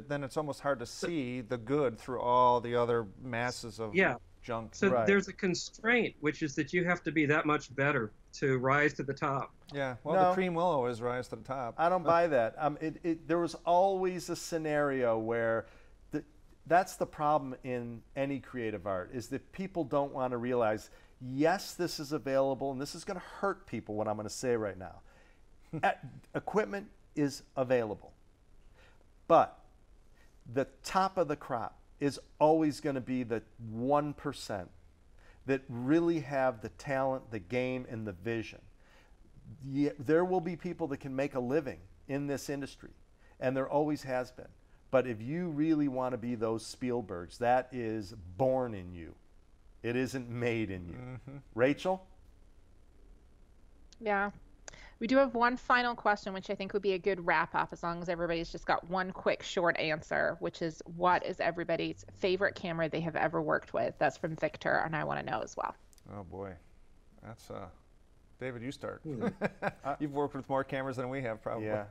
Then it's almost hard to see the good through all the other masses of yeah. junk. So right. there's a constraint, which is that you have to be that much better to rise to the top. Yeah, well, no, the cream will always rise to the top. I don't buy that. Um, it, it, there was always a scenario where the, that's the problem in any creative art, is that people don't want to realize, yes, this is available, and this is going to hurt people, what I'm going to say right now. At, equipment is available, but the top of the crop is always going to be the one percent that really have the talent, the game, and the vision. Yeah, there will be people that can make a living in this industry, and there always has been. But if you really want to be those Spielbergs, that is born in you. It isn't made in you. Mm-hmm. Rachel? Yeah. We do have one final question, which I think would be a good wrap-up, as long as everybody's just got one quick, short answer, which is, what is everybody's favorite camera they have ever worked with? That's from Victor, and I want to know as well. Oh, boy. That's, uh, David, you start. Mm. You've worked with more cameras than we have, probably. Yeah.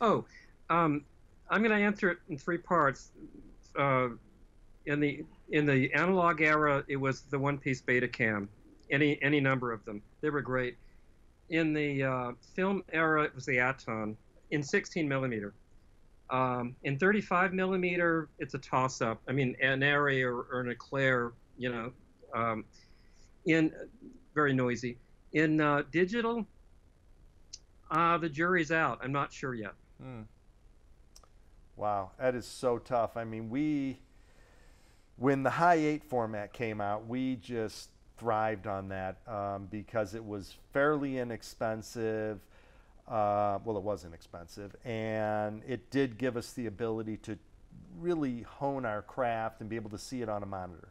Oh, um, I'm going to answer it in three parts. Uh, In the in the analog era, it was the one-piece Betacam, any any number of them. They were great. In the uh, film era, it was the Aton in sixteen millimeter. Um, in thirty-five millimeter, it's a toss-up. I mean, an Arri or, or an Eclair, you know, um, in uh, very noisy. In uh, digital, uh, the jury's out. I'm not sure yet. Mm. Wow, that is so tough. I mean, we. When the high eight format came out, we just thrived on that um, because it was fairly inexpensive. Uh, well, it was inexpensive, and it did give us the ability to really hone our craft and be able to see it on a monitor.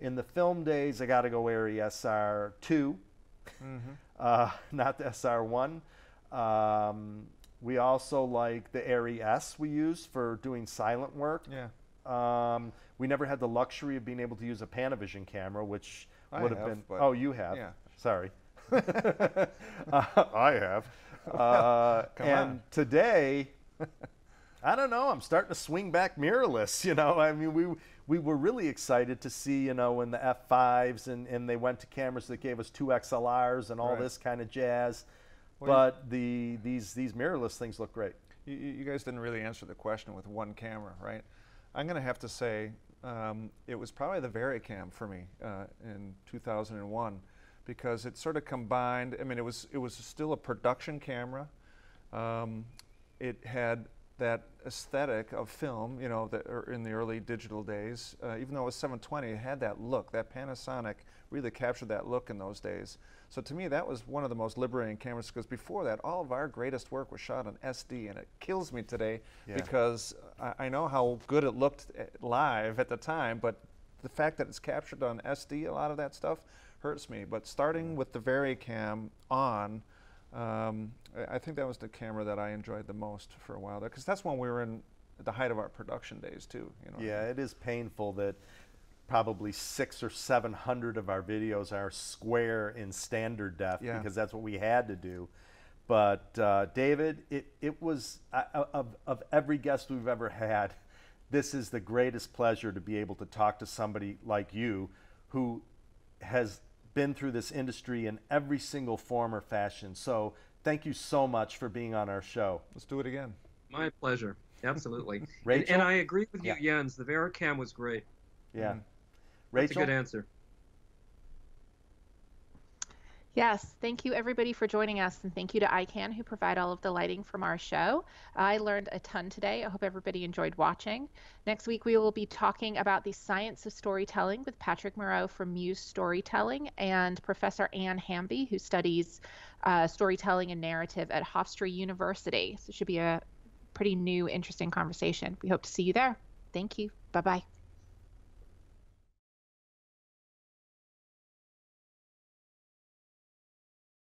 In the film days, I got to go Arri S R two, mm-hmm. uh, not the S R one. Um, we also like the Arri S we used for doing silent work. Yeah. Um, we never had the luxury of being able to use a Panavision camera, which I would have, have been. Oh, you have. Yeah. Sorry. uh, I have. Uh, Come and on. Today, I don't know. I'm starting to swing back mirrorless. You know, I mean, we we were really excited to see, you know, in the F fives, and and they went to cameras that gave us two X L Rs and all right. this kind of jazz. What but the these these mirrorless things look great. You, you guys didn't really answer the question with one camera, right? I'm going to have to say um, it was probably the Vericam for me uh, in two thousand one, because it sort of combined. I mean, it was it was still a production camera. Um, it had that aesthetic of film, you know, that er, in the early digital days. Uh, even though it was seven twenty, it had that look. That Panasonic really captured that look in those days. So to me, that was one of the most liberating cameras, because before that, all of our greatest work was shot on S D, and it kills me today yeah. because I, I know how good it looked at live at the time, but the fact that it's captured on S D, a lot of that stuff, hurts me. But starting with the Vericam on, um, I, I think that was the camera that I enjoyed the most for a while there, because that's when we were in the height of our production days too. You know yeah, I mean? It is painful that probably six or seven hundred of our videos are square in standard def yeah. because that's what we had to do. But uh, David, it, it was, uh, of, of every guest we've ever had, this is the greatest pleasure to be able to talk to somebody like you who has been through this industry in every single form or fashion. So thank you so much for being on our show. Let's do it again. My pleasure. absolutely. Rachel? And, and I agree with you, yeah. Jens. The Vericam was great. Yeah. Rachel? That's a good answer. Yes, thank you everybody for joining us, and thank you to ICANN who provide all of the lighting from our show. I learned a ton today. I hope everybody enjoyed watching. Next week we will be talking about the science of storytelling with Patrick Moreau from Muse Storytelling and Professor Anne Hamby, who studies uh, storytelling and narrative at Hofstra University. So it should be a pretty new, interesting conversation. We hope to see you there. Thank you. Bye-bye.